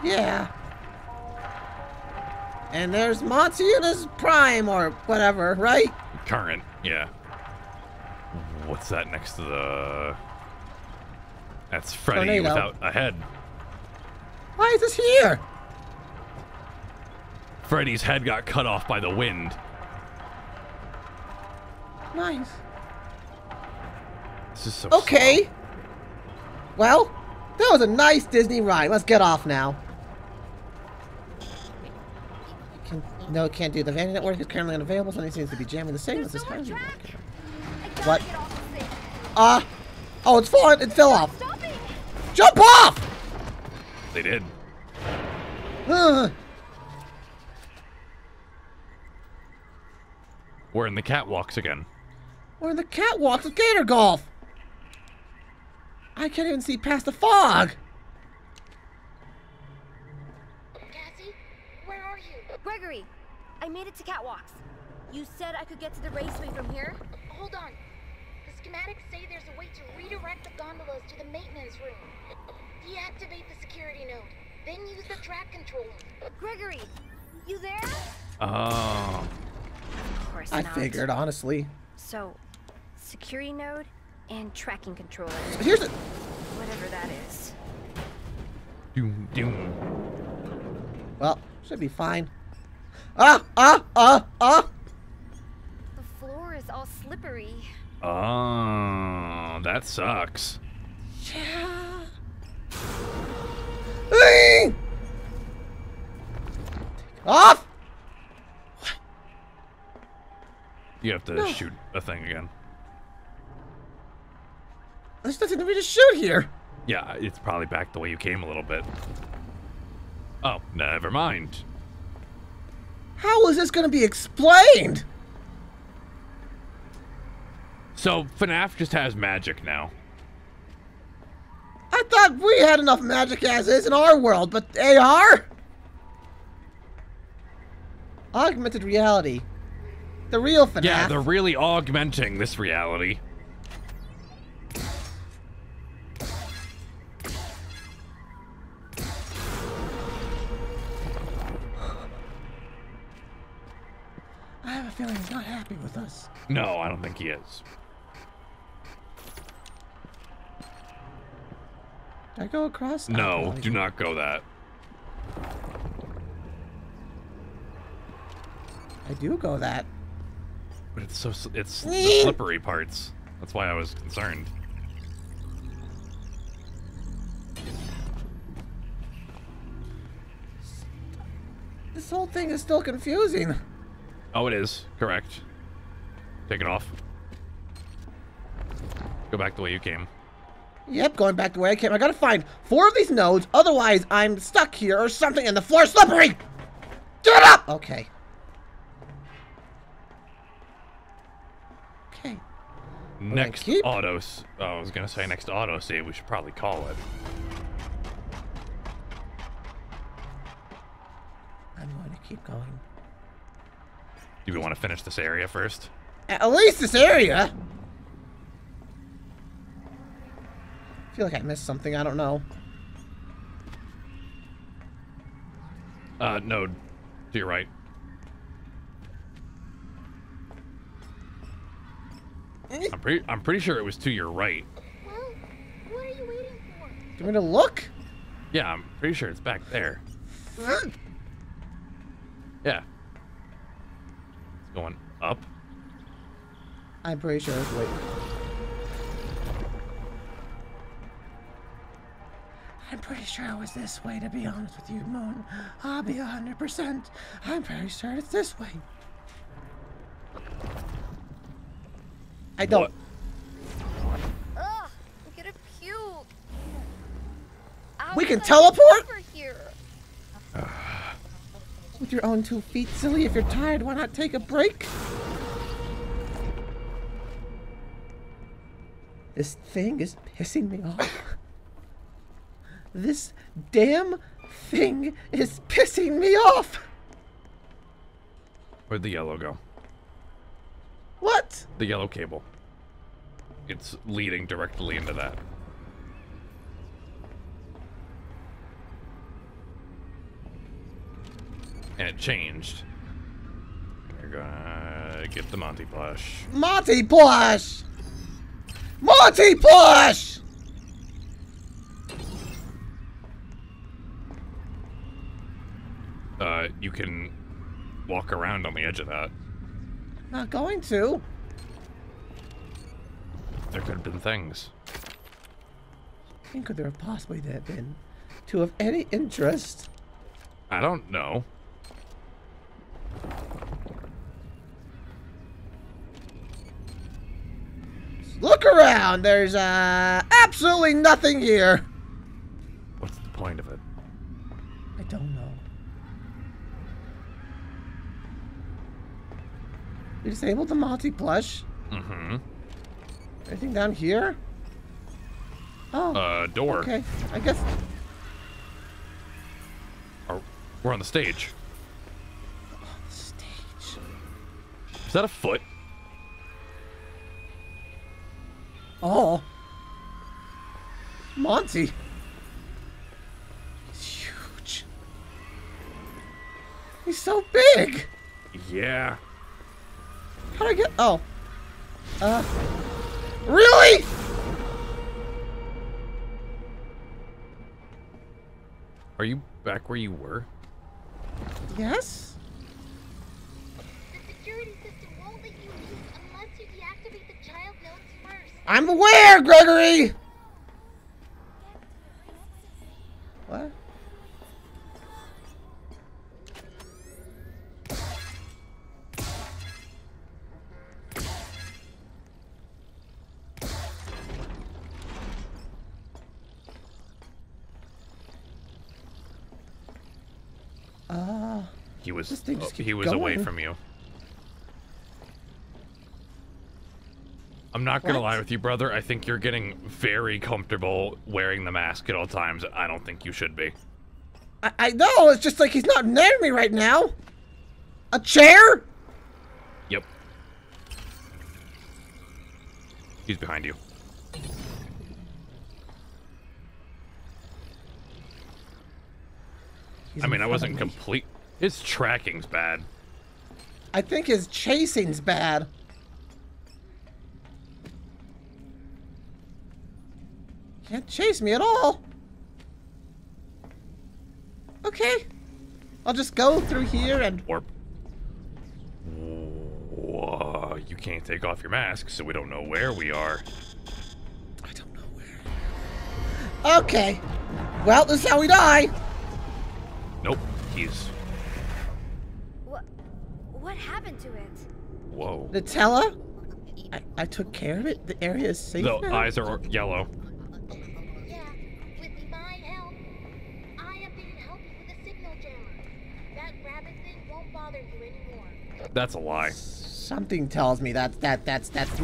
Yeah. And there's Monty in his prime or whatever, right? Current, yeah. What's that next to the... That's Freddy without a head. Why is this here? Freddy's head got cut off by the wind. Nice. This is so slow. Well, that was a nice Disney ride. Let's get off now. No, it can't do. The Vanny network is currently unavailable. Something seems to be jamming the signals. This time. What? Oh, it's falling. It fell off. Jump off! They did. We're in the catwalks again. We're in the catwalks with Gator Golf. I can't even see past the fog. Cassie, where are you? Gregory, I made it to catwalks. You said I could get to the raceway from here? Hold on. The schematics say there's a way to redirect the gondolas to the maintenance room. Deactivate the security node, then use the track controller. Gregory, you there? Oh. Of course not. I figured, honestly. So, security node and tracking controller. Here's it. Whatever that is. Doom, doom. Well, should be fine. The floor is all slippery. Oh, that sucks. Yeah. Take off. What? You have to shoot a thing again. There's nothing for me to shoot here. Yeah, it's probably back the way you came a little bit. Oh, never mind. How is this going to be explained? So FNAF just has magic now. I thought we had enough magic as is in our world, but AR? Augmented reality. The real FNAF. Yeah, they're really augmenting this reality. I have a feeling he's not happy with us. No, I don't think he is. Did I go across? No, do not go that. I do go that. But it's so, it's the slippery parts. That's why I was concerned. This whole thing is still confusing. Oh, it is. Correct. Take it off. Go back the way you came. Yep, going back the way I came. I gotta find 4 of these nodes, otherwise I'm stuck here or something, and the floor's slippery! Get up! Okay. Okay. Next auto... Oh, I was gonna say next auto save, we should probably call it. I'm going to keep going. Do we want to finish this area first? At least this area! I feel like I missed something. I don't know. Node. To your right. I'm pretty sure it was to your right. Well, what are you waiting for? Do you want me to look? Yeah, I'm pretty sure it's back there. Yeah. It's going up. I'm pretty sure it's waiting. I'm pretty sure it was this way, to be honest with you, Moon. I'll be 100%. I'm pretty sure it's this way. I don't. What? Ugh, I'm gonna puke. We can teleport? Over here. with your own 2 feet, silly. If you're tired, why not take a break? This thing is pissing me off. This damn thing is pissing me off! Where'd the yellow go? What? The yellow cable. It's leading directly into that. And it changed. You're gonna get the Monty plush. Monty plush! Monty plush! You can walk around on the edge of that. Not going to. There could have been things. When could there have possibly have been to have any interest? I don't know. Look around. There's absolutely nothing here. What's the point of it? I don't know. We disabled the Monty plush. Mm-hmm. Anything down here? Oh. Door. Okay, I guess. Oh, we're on the stage. Oh, the stage. Is that a foot? Oh. Monty. He's huge. He's so big. Yeah. How'd I get? Oh. Really? Are you back where you were? Yes. The security system won't let you leave unless you deactivate the child nodes first. I'm aware, Gregory! What? He was away from you. I'm not gonna lie with you, brother. I think you're getting very comfortable wearing the mask at all times. I don't think you should be. I know. It's just like he's not near me right now. A chair? Yep. He's behind you. He's I wasn't complete. His tracking's bad. I think his chasing's bad. Can't chase me at all. Okay. I'll just go through here and... Warp. Whoa, you can't take off your mask, so we don't know where we are. I don't know where. Okay. Well, this is how we die. Nope. He's... What happened to it? Whoa. Nutella? I took care of it. The area is safe now. The eyes are yellow. Yeah, with divine help, I have been helping with a signal jammer. That rabbit thing won't bother you anymore. That's a lie. Something tells me that's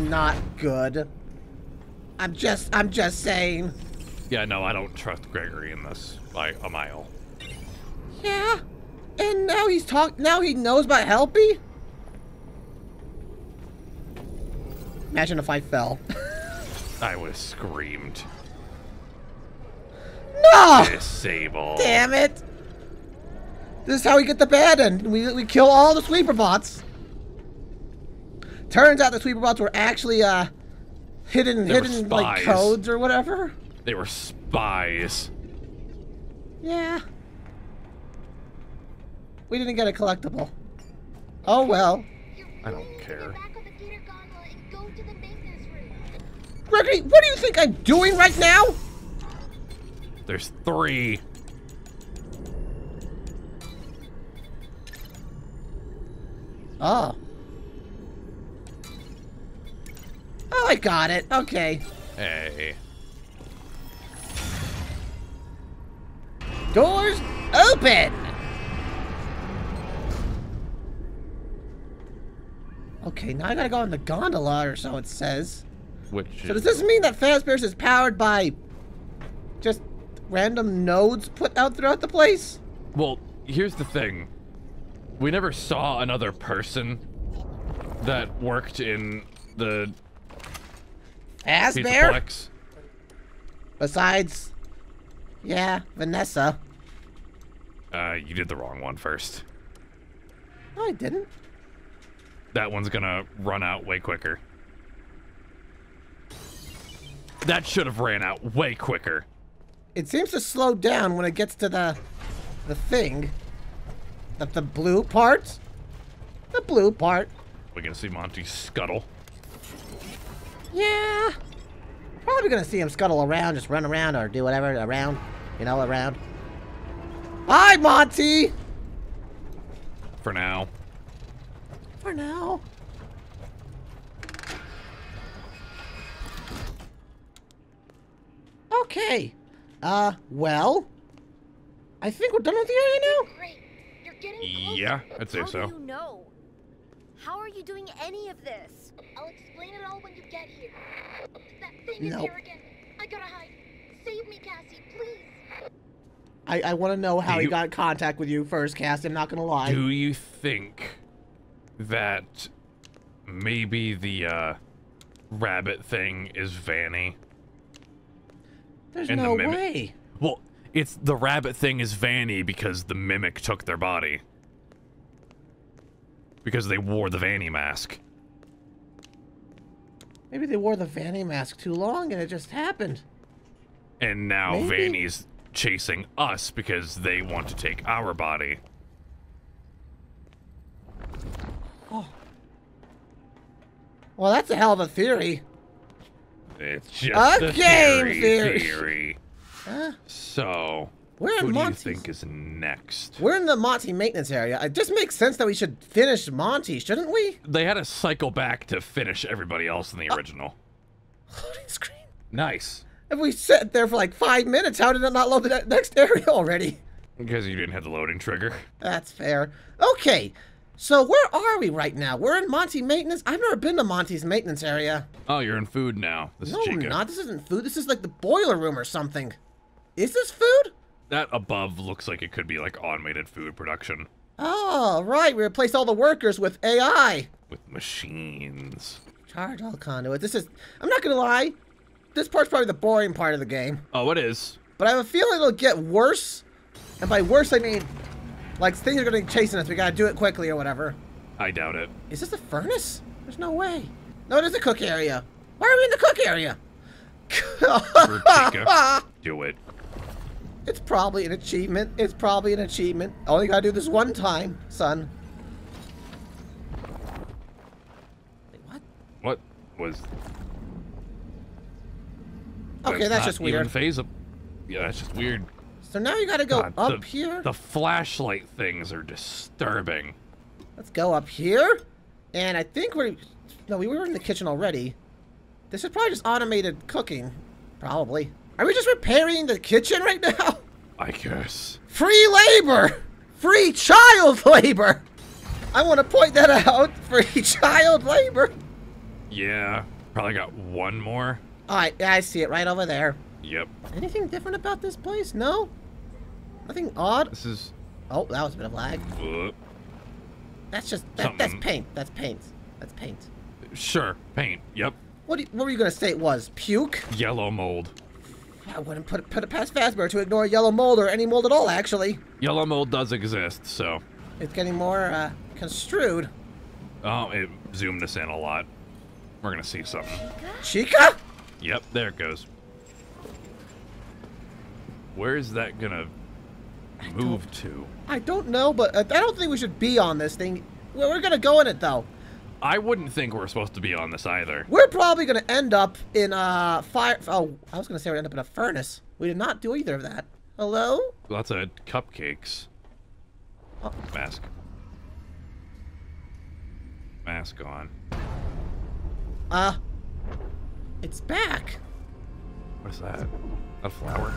not good. I'm just saying. Yeah, no, I don't trust Gregory in this by a mile. Yeah. And now he's now he knows about Helpy? Imagine if I fell. I would have screamed. No! Disable. Damn it! This is how we get the bad end. We kill all the sweeper bots. Turns out the sweeper bots were actually hidden like codes or whatever. They were spies. Yeah. We didn't get a collectible. Oh well. I don't care. Gregory, what do you think I'm doing right now? There's three. Oh. Oh, I got it. Okay. Hey. Doors open. Okay, now I gotta go in the gondola, or so it says. Which so does this mean that Fazbear's is powered by just random nodes put out throughout the place? Well, here's the thing. We never saw another person that worked in the Fazbear. Besides, yeah, Vanessa. You did the wrong one first. No, I didn't. That one's gonna run out way quicker. That should have ran out way quicker. It seems to slow down when it gets to the thing. The blue part? The blue part. We're gonna see Monty scuttle. Yeah. Probably gonna see him scuttle around, just run around or do whatever around. You know, around. Hi, Monty! For now. For now. Okay. Well, I think we're done with the area now. Great. You're getting close. Yeah, I'd say so. How do you know? How are you doing any of this? I'll explain it all when you get here. That thing is here again. I gotta hide. Save me, Cassie, please. I want to know how he got in contact with you first, Cassie. I'm not gonna lie. Do you think that maybe the rabbit thing is Vanny? There's no way. Well, it's the rabbit thing is Vanny because the Mimic took their body. Because they wore the Vanny mask. Maybe they wore the Vanny mask too long and it just happened. And now maybe Vanny's chasing us because they want to take our body. Oh. Well, that's a hell of a theory. It's just a game theory. Huh? So, who do you think is next? We're in the Monty maintenance area. It just makes sense that we should finish Monty, shouldn't we? They had to cycle back to finish everybody else in the original. Loading screen. Nice. If we sat there for like 5 minutes, how did it not load the next area already? Because you didn't have the loading trigger. That's fair. Okay. So where are we right now? We're in Monty maintenance. I've never been to Monty's maintenance area. Oh, you're in food now. This is Chica. No, not. This isn't food. This is like the boiler room or something. Is this food? That above looks like it could be like automated food production. Oh, right. We replaced all the workers with AI. With machines. Charge all conduit. This is, I'm not gonna lie, this part's probably the boring part of the game. Oh, it is. But I have a feeling it'll get worse. And by worse, I mean, like, things are gonna be chasing us. We gotta do it quickly or whatever. I doubt it. Is this a furnace? There's no way. No, it is a cook area. Why are we in the cook area? Chica, do it. It's probably an achievement. It's probably an achievement. Only gotta do this one time, son. Wait, what? What was? Okay, that's just weird. Even phase up. Yeah, that's just weird. So now you gotta go up here. The flashlight things are disturbing. Let's go up here. And I think we're... No, we were in the kitchen already. This is probably just automated cooking. Probably. Are we just repairing the kitchen right now? I guess. Free labor! Free child labor! I want to point that out. Free child labor. Yeah. Probably got one more. Alright, I see it right over there. Yep. Anything different about this place? No? Nothing odd? This is... Oh, that was a bit of lag. That's just... That's paint. That's paint. That's paint. Sure. Paint. Yep. What were you going to say it was? Puke? Yellow mold. I wouldn't put it past Fazbear to ignore yellow mold or any mold at all, actually. Yellow mold does exist, so... It's getting more, construed. Oh, it zoomed us in a lot. We're going to see something. Chica? Yep, there it goes. Where is that gonna move to? I don't know, but I don't think we should be on this thing. We're gonna go in it, though. I wouldn't think we're supposed to be on this either. We're probably gonna end up in a fire. Oh, I was gonna say we'd end up in a furnace. We did not do either of that. Hello? Lots of cupcakes. Oh. Mask. Mask on. It's back. What's that? A flower.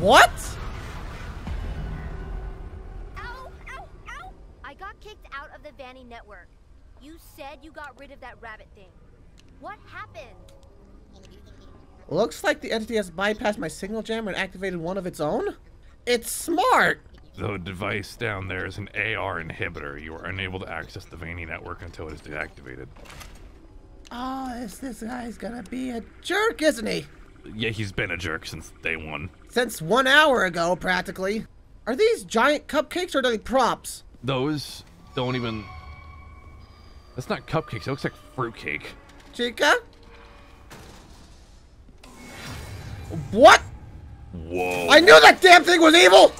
What? Ow, ow, ow! I got kicked out of the Vanny network. You said you got rid of that rabbit thing. What happened? Looks like the entity has bypassed my signal jammer and activated one of its own. It's smart! The device down there is an AR inhibitor. You are unable to access the Vanny network until it is deactivated. Oh, this guy's gonna be a jerk, isn't he? Yeah, he's been a jerk since day one. Since 1 hour ago, practically. Are these giant cupcakes or are they props? Those don't even... That's not cupcakes, it looks like fruitcake. Chica? What? Whoa. I knew that damn thing was evil!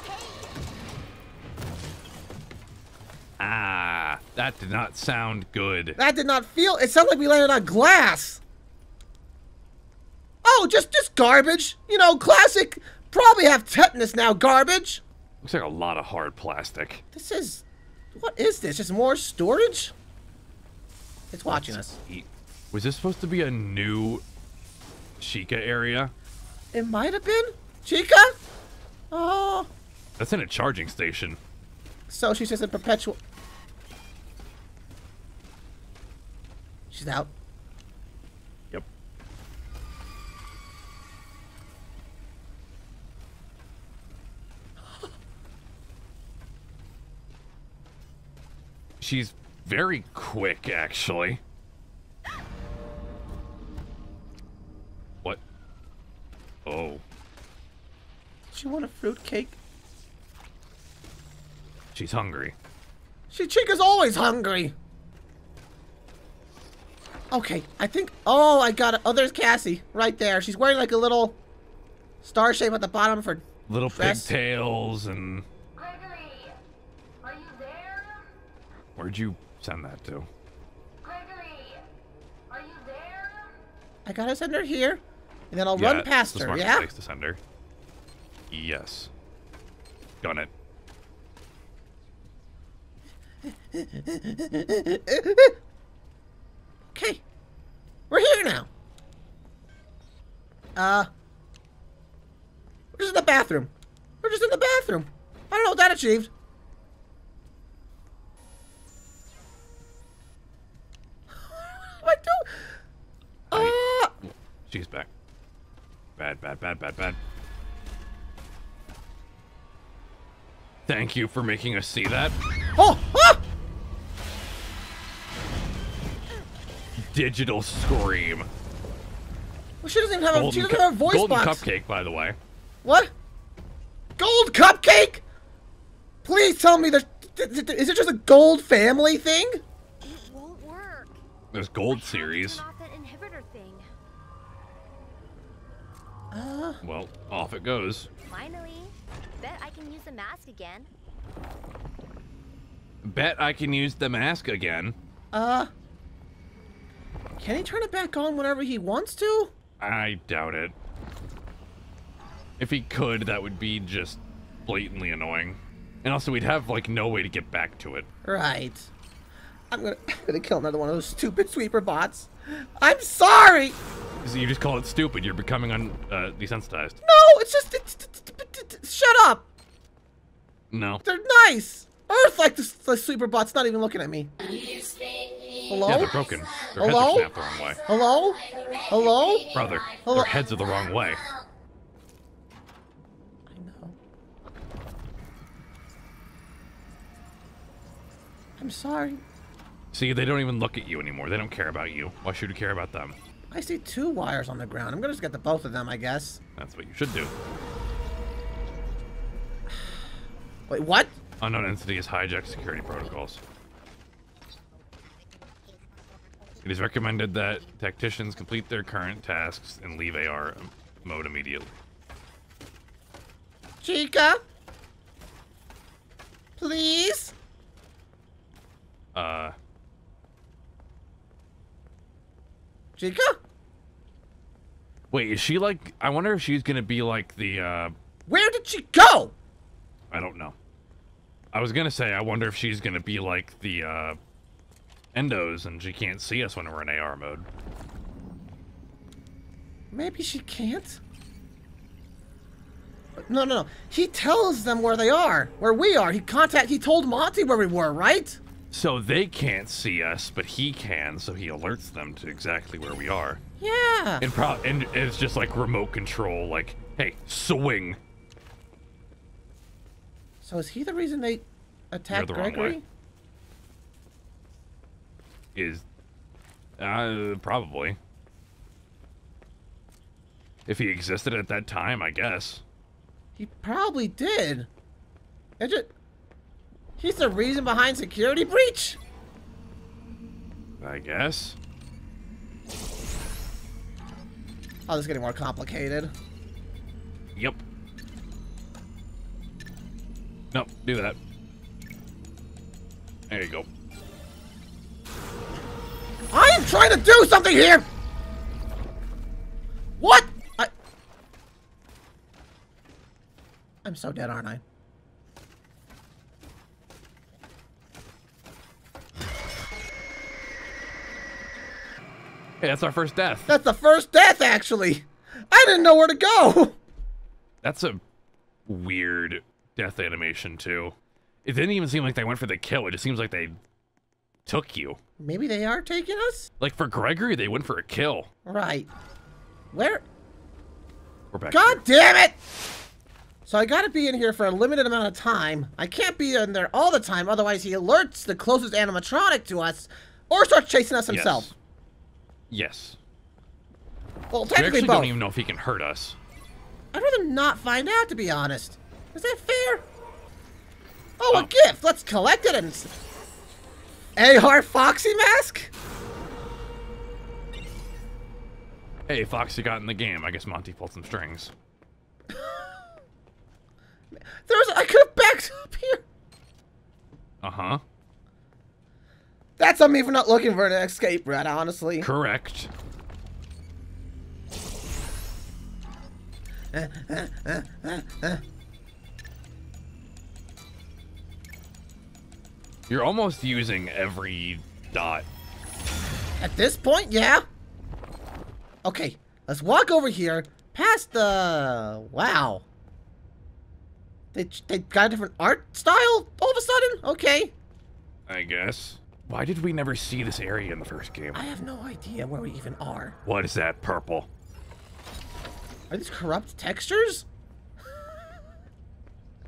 Ah, that did not sound good. That did not feel... It sounded like we landed on glass. Oh, just garbage. You know, classic. Probably have tetanus now, garbage. Looks like a lot of hard plastic. This is... What is this? Just more storage? It's watching us. Was this supposed to be a new Chica area? It might have been. Chica? Oh. That's in a charging station. So she's just in perpetual... She's out. Yep. She's very quick, actually. What? Oh. She want a fruitcake? She's hungry. Chica's always hungry. Okay, I think... Oh, I got it. Oh, there's Cassie right there. She's wearing like a little star shape at the bottom of her little pigtails and... Gregory, are you there? Where'd you send that to? Gregory, are you there? I gotta send her here, and then I'll run past her. Yeah. Place to send her. Yes. Got it. Okay, we're here now. We're just in the bathroom. We're just in the bathroom. I don't know what that achieved. What do I do? She's back. Bad. Thank you for making us see that. Oh! Ah! Digital scream. Well, she doesn't even have a, she doesn't have a voice box. Golden cupcake, by the way. What? Gold cupcake? Please tell me there's... Is it just a gold family thing? It won't work. There's gold series. Not that inhibitor thing. Well, off it goes. Finally. Bet I can use the mask again. Can he turn it back on whenever he wants to? I doubt it. If he could, that would be just blatantly annoying. And also, we'd have, like, no way to get back to it. Right. I'm gonna kill another one of those stupid sweeper bots. I'm sorry! So you just call it stupid. You're becoming desensitized. No, it's just... shut up! No. They're nice! Earth, like the sweeper bot's not even looking at me. Hello? Yeah, they're broken. Their heads are snapped the wrong way. Hello? Hello? Brother, hello? Their heads are the wrong way. I know. I'm sorry. See, they don't even look at you anymore. They don't care about you. Why should you care about them? I see two wires on the ground. I'm gonna just get the both of them, I guess. That's what you should do. Wait, what? Unknown entity has hijacked security protocols. It is recommended that tacticians complete their current tasks and leave AR mode immediately. Chica? Please? Chica? Wait, is she like... I wonder if she's gonna be like the, Where did she go? I don't know. I was gonna say, I wonder if she's gonna be like the, endos and she can't see us when we're in AR mode. Maybe she can't? No. He tells them where they are, where we are. He told Monty where we were, right? So they can't see us, but he can, so he alerts them to exactly where we are. Yeah. And it's just like remote control, like, hey, swing. So is he the reason they attacked Gregory? Is probably. If he existed at that time, I guess. He probably did. It just, he's the reason behind Security Breach. I guess. Oh, this is getting more complicated. Yep. Nope, do that. There you go. I am trying to do something here! What? I'm so dead, aren't I? Hey, that's our first death. That's the first death, actually. I didn't know where to go. That's a weird death animation, too. It didn't even seem like they went for the kill. It just seems like they took you. Maybe they are taking us? Like, for Gregory, they went for a kill. Right. Where? We're back. God damn it! So I gotta be in here for a limited amount of time. I can't be in there all the time, otherwise he alerts the closest animatronic to us or starts chasing us himself. Yes. Yes. Well, technically both. We actually don't even know if he can hurt us. I'd rather not find out, to be honest. Is that fair? Oh, a gift! Let's collect it and... AR Foxy Mask? Hey, Foxy got in the game. I guess Monty pulled some strings. I could have backed up here! Uh-huh. That's on me for not looking for an escape route, honestly. Correct. You're almost using every dot. At this point, yeah. Okay, let's walk over here past the... Wow. They got a different art style all of a sudden? Okay. I guess. Why did we never see this area in the first game? I have no idea where we even are. What is that purple? Are these corrupt textures?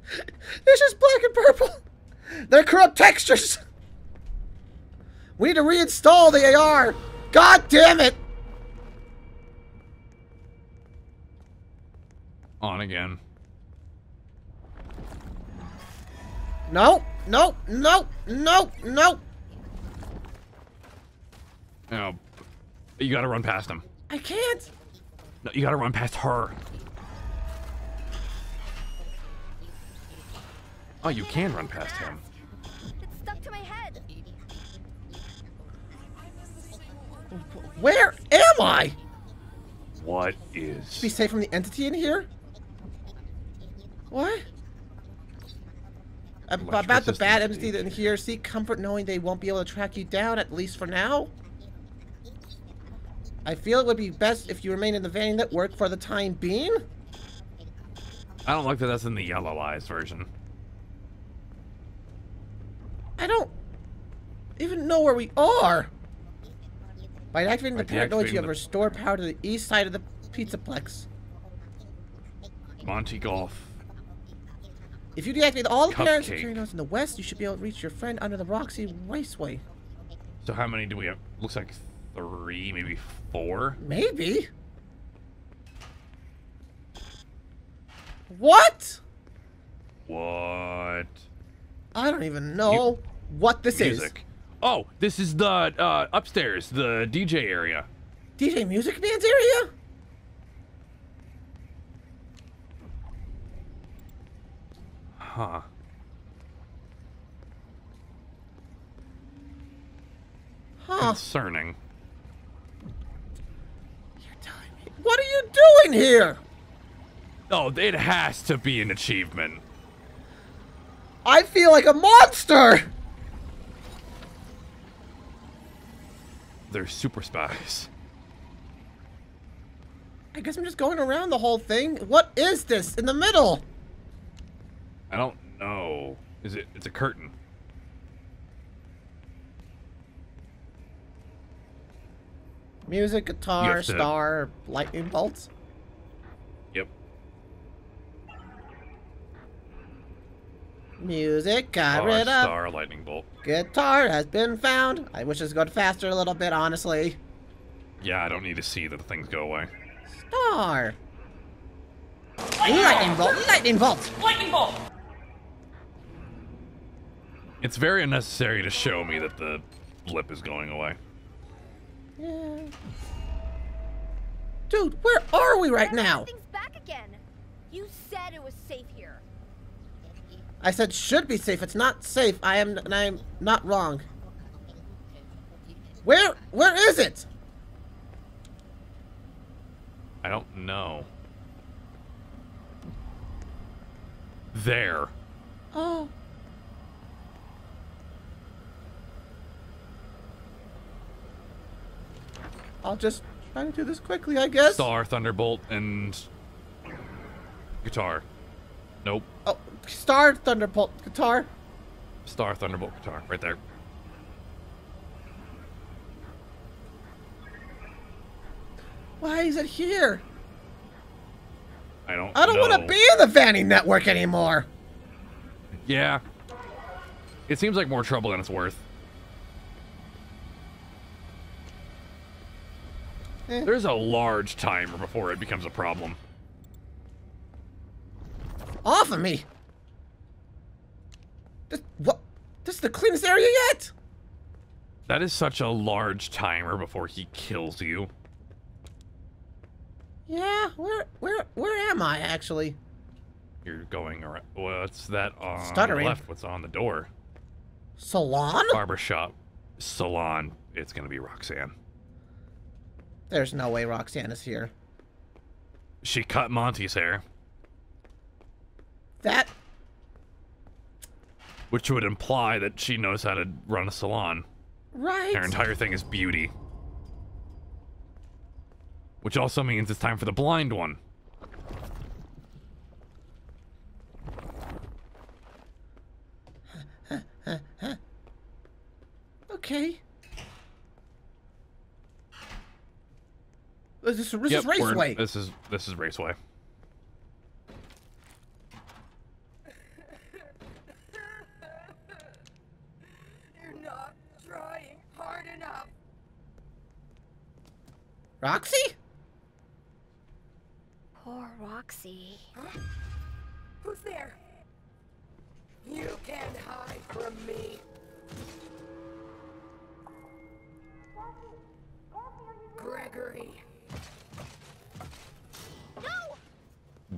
It's just black and purple. They're corrupt textures. We need to reinstall the AR. God damn it. On again. No, no, no, no, no. No, you gotta run past him. I can't. No, you gotta run past her. Oh, you can run past him. It's stuck to my head. Where am I? What is? Be safe from the entity in here. What? About the bad entity in here. Seek comfort knowing they won't be able to track you down, at least for now. I feel it would be best if you remain in the Vanny network for the time being. I don't like that that's in the Yellow Eyes version. I don't even know where we are. By activating the paranoid, you have restored power to the east side of the Pizzaplex. Monty Golf. If you deactivate all the paranoid nodes in the west, you should be able to reach your friend under the Roxy Raceway. So how many do we have? Looks like 3, maybe 4. Maybe. What? What? I don't even know what this is. Oh, this is the upstairs, the DJ area. DJ Music Man's area? Huh. Concerning. What are you doing here? Oh, it has to be an achievement. I feel like a monster! They're super spies. I guess I'm just going around the whole thing. What is this in the middle? I don't know. It's a curtain. Music, guitar, star, lightning bolts. Yep. Music, got rid of. Star, lightning bolt. Guitar has been found. I wish it's going faster a little bit, honestly. Yeah, I don't need to see that the things go away. Star. Lightning bolt. Lightning bolt. Lightning bolt. It's very unnecessary to show me that the blip is going away. Yeah. Dude, where are we right now? Everything's back again. You said it was safe here. I said should be safe. It's not safe. I'm not wrong. Where is it? I don't know. There. Oh. I'll just try to do this quickly, I guess. Star, thunderbolt, and guitar. Nope. Oh, star, thunderbolt, guitar. Star, thunderbolt, guitar. Right there. Why is it here? I don't want to be in the Vanny network anymore. Yeah. It seems like more trouble than it's worth. There's a large timer before it becomes a problem. Off of me! This is the cleanest area yet! That is such a large timer before he kills you. Yeah, where am I, actually? You're going around. What's that on the left? What's on the door? Salon? Barbershop. Salon. It's gonna be Roxanne. There's no way Roxanne is here. She cut Monty's hair. That? Which would imply that she knows how to run a salon. Right. Her entire thing is beauty. Which also means it's time for the blind one. Okay. This is Raceway. This is Raceway. You're not trying hard enough. Roxy? Poor Roxy. Huh? Who's there? You can't hide from me. Gregory.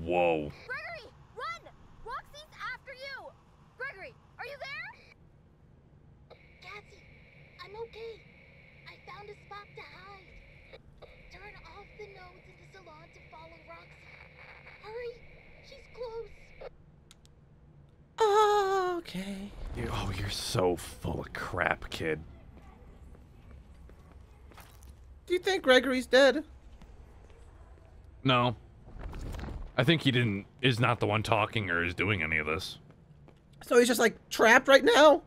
Whoa. Gregory, run! Roxy's after you! Gregory, are you there? Cassie, I'm okay. I found a spot to hide. Turn off the nodes in the salon to follow Roxy. Hurry, she's close. Oh, okay. You're so full of crap, kid. Do you think Gregory's dead? No. I think he is not the one talking or is doing any of this. So he's just like trapped right now?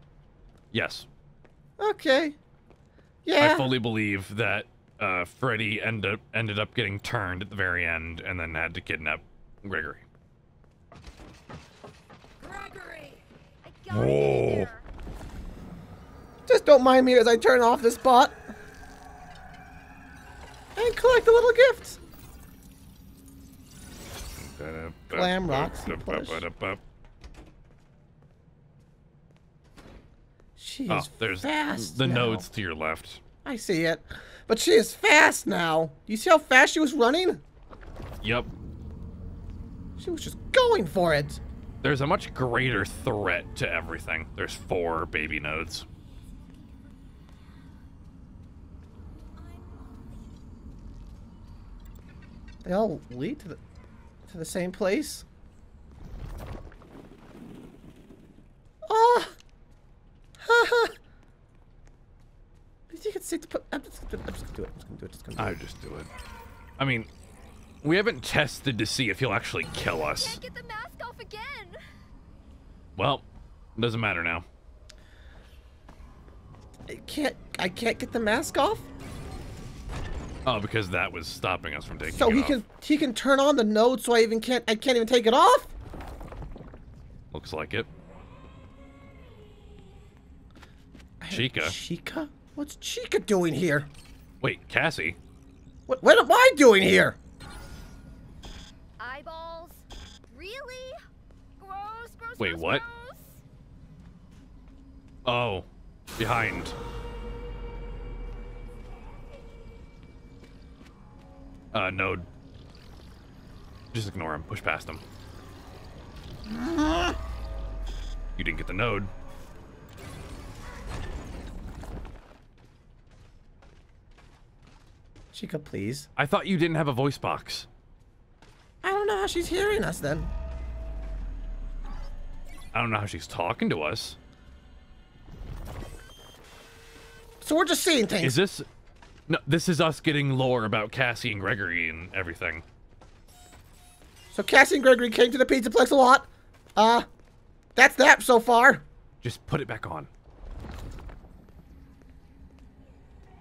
Yes. Okay. Yeah. I fully believe that Freddy ended up getting turned at the very end and then had to kidnap Gregory. Gregory! I got you. Just don't mind me as I turn off this bot and collect the little gifts. Glamrocks and push. She is fast now. The nodes to your left. I see it. But she is fast now. You see how fast she was running? Yep. She was just going for it. There's a much greater threat to everything. There's 4 baby nodes. They all lead to the same place. Oh, haha! You think it's safe to put? I'm just gonna do it. I mean, we haven't tested to see if he'll actually kill us. Can't get the mask off again. Well, doesn't matter now. I can't get the mask off. Oh, because that was stopping us from taking it off. So he can turn on the node, so I can't even take it off? Looks like it. Chica. Chica? What's Chica doing here? Wait, Cassie? What am I doing here? Eyeballs? Really? Gross, gross, wait, gross, what? Gross. Oh, behind. Node. Just ignore him. Push past him. You didn't get the node. Chica, please. I thought you didn't have a voice box. I don't know how she's hearing us then. I don't know how she's talking to us. So we're just seeing things. Is this... No, this is us getting lore about Cassie and Gregory and everything. So Cassie and Gregory came to the Pizzaplex a lot. That's that so far. Just put it back on.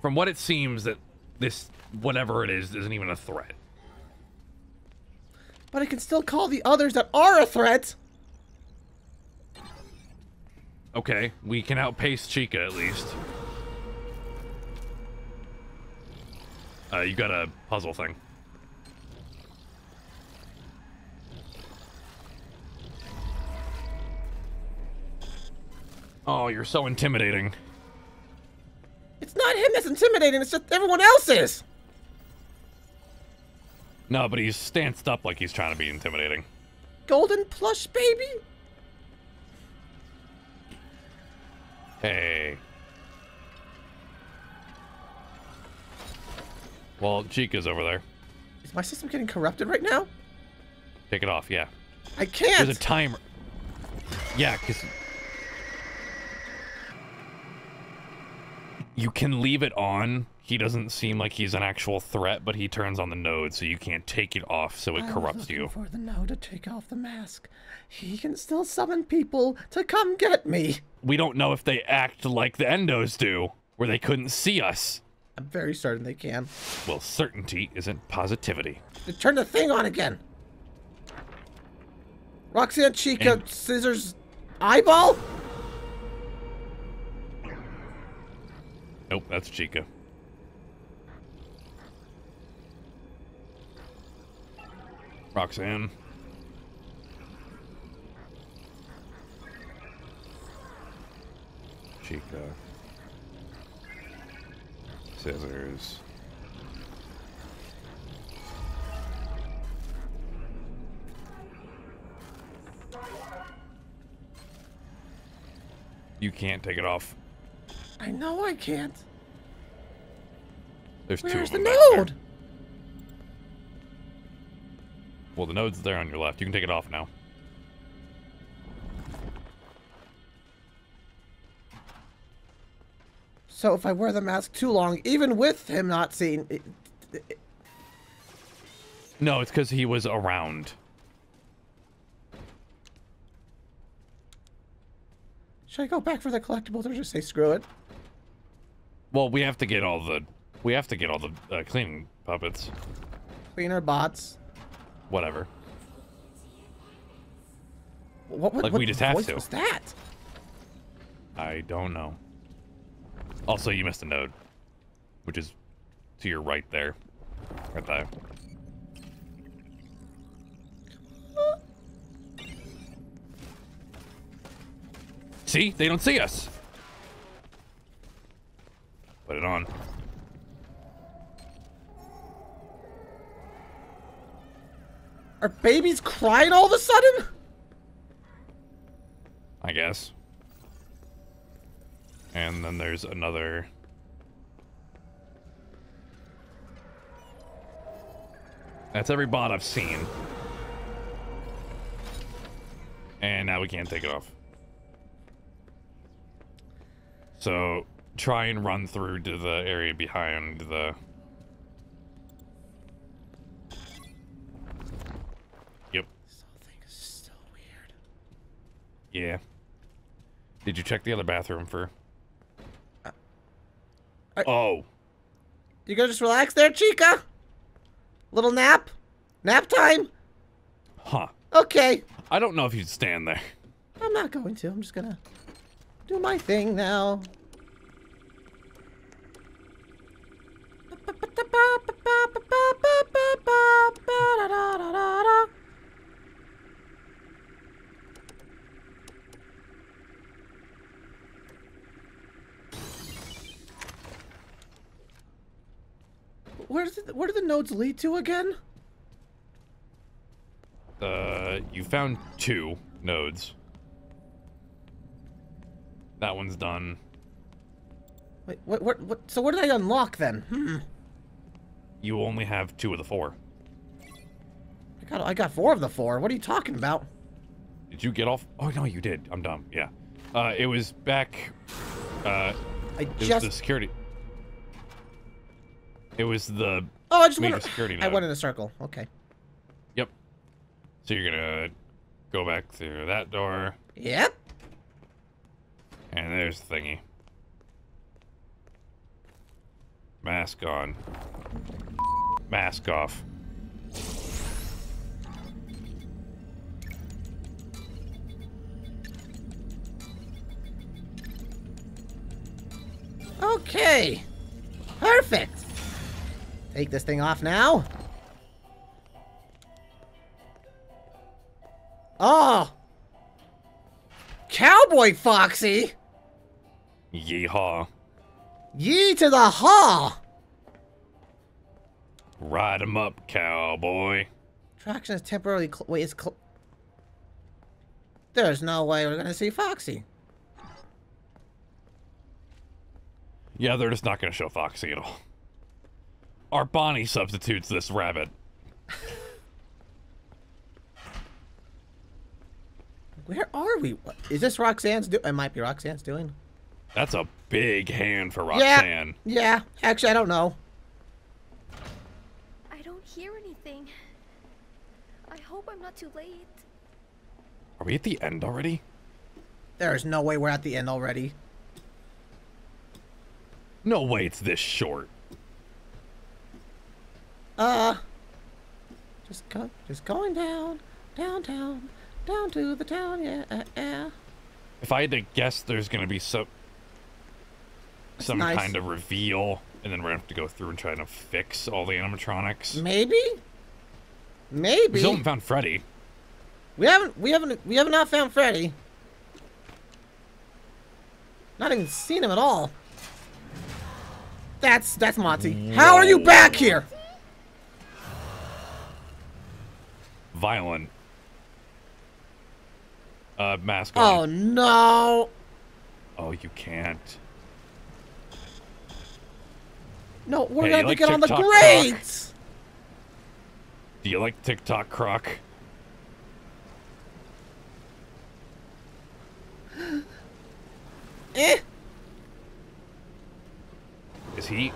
From what it seems that this, whatever it is, isn't even a threat. But I can still call the others that are a threat. Okay, we can outpace Chica at least. You got a puzzle thing. Oh, you're so intimidating. It's not him that's intimidating, it's just everyone else is. No, but he's stanced up like he's trying to be intimidating. Golden plush baby? Hey. Well, Chica's over there. Is my system getting corrupted right now? Take it off, yeah. I can't! There's a timer. Yeah, because... You can leave it on. He doesn't seem like he's an actual threat, but he turns on the node, so you can't take it off, so it corrupts you. I'm looking for the node to take off the mask. He can still summon people to come get me. We don't know if they act like the Endos do, where they couldn't see us. I'm very certain they can. Well, certainty isn't positivity. They turn the thing on again. Roxanne, Chica, and scissors, eyeball? Nope, that's Chica. Roxanne. Chica. Scissors. You can't take it off. I know I can't. There's two of them. Where's the node? Well, the node's there on your left. You can take it off now. So if I wear the mask too long, even with him not seeing... No, it's because he was around. Should I go back for the collectibles or just say screw it? Well, we have to get all the... We have to get all the cleaning puppets. Cleaner bots. Whatever. What we just have to. What was that? I don't know. Also, you missed a node, which is to your right there. Right there. See? They don't see us. Put it on. Are babies crying all of a sudden? I guess. And then there's another. That's every bot I've seen. And now we can't take it off. So try and run through to the area behind the. Yep. This whole thing is so weird. Yeah. Did you check the other bathroom for? Oh. You gonna just relax there, Chica? Little nap? Nap time? Huh. Okay. I don't know if you'd stand there. I'm not going to. I'm just gonna do my thing now. Where do the nodes lead to again? You found 2 nodes. That one's done. Wait, what? So what did I unlock then? Hmm. You only have 2 of the 4. I got 4 of the 4. What are you talking about? Did you get off? Oh no, you did. I'm dumb. Yeah. It was back. It was the security. It was the. Oh, I just went. I went in a circle. Okay. Yep. So you're gonna go back through that door. Yep. And there's the thingy. Mask on. Mask off. Okay. Perfect. Take this thing off now. Oh! Cowboy Foxy! Yeehaw. Yee to the haw! Ride him up, cowboy. Traction is temporarily wait, it's there's no way we're gonna see Foxy. Yeah, they're just not gonna show Foxy at all. Our Bonnie substitutes this rabbit. Where are we? What, is this Roxanne's doing? It might be Roxanne's doing. That's a big hand for Roxanne. Yeah. Actually, I don't know. I don't hear anything. I hope I'm not too late. Are we at the end already? There is no way we're at the end already. No way it's this short. Just going down, downtown, down to the town, yeah. If I had to guess, there's gonna be some nice kind of reveal, and then we're gonna have to go through and try to fix all the animatronics. Maybe. We still haven't found Freddy. We have not found Freddy. Not even seen him at all. That's Monty. Whoa. How are you back here? Violent. Mask on. Oh no! Oh, you can't. No, we're gonna have to get on the grates. Do you like TikTok Croc? Eh? Is he?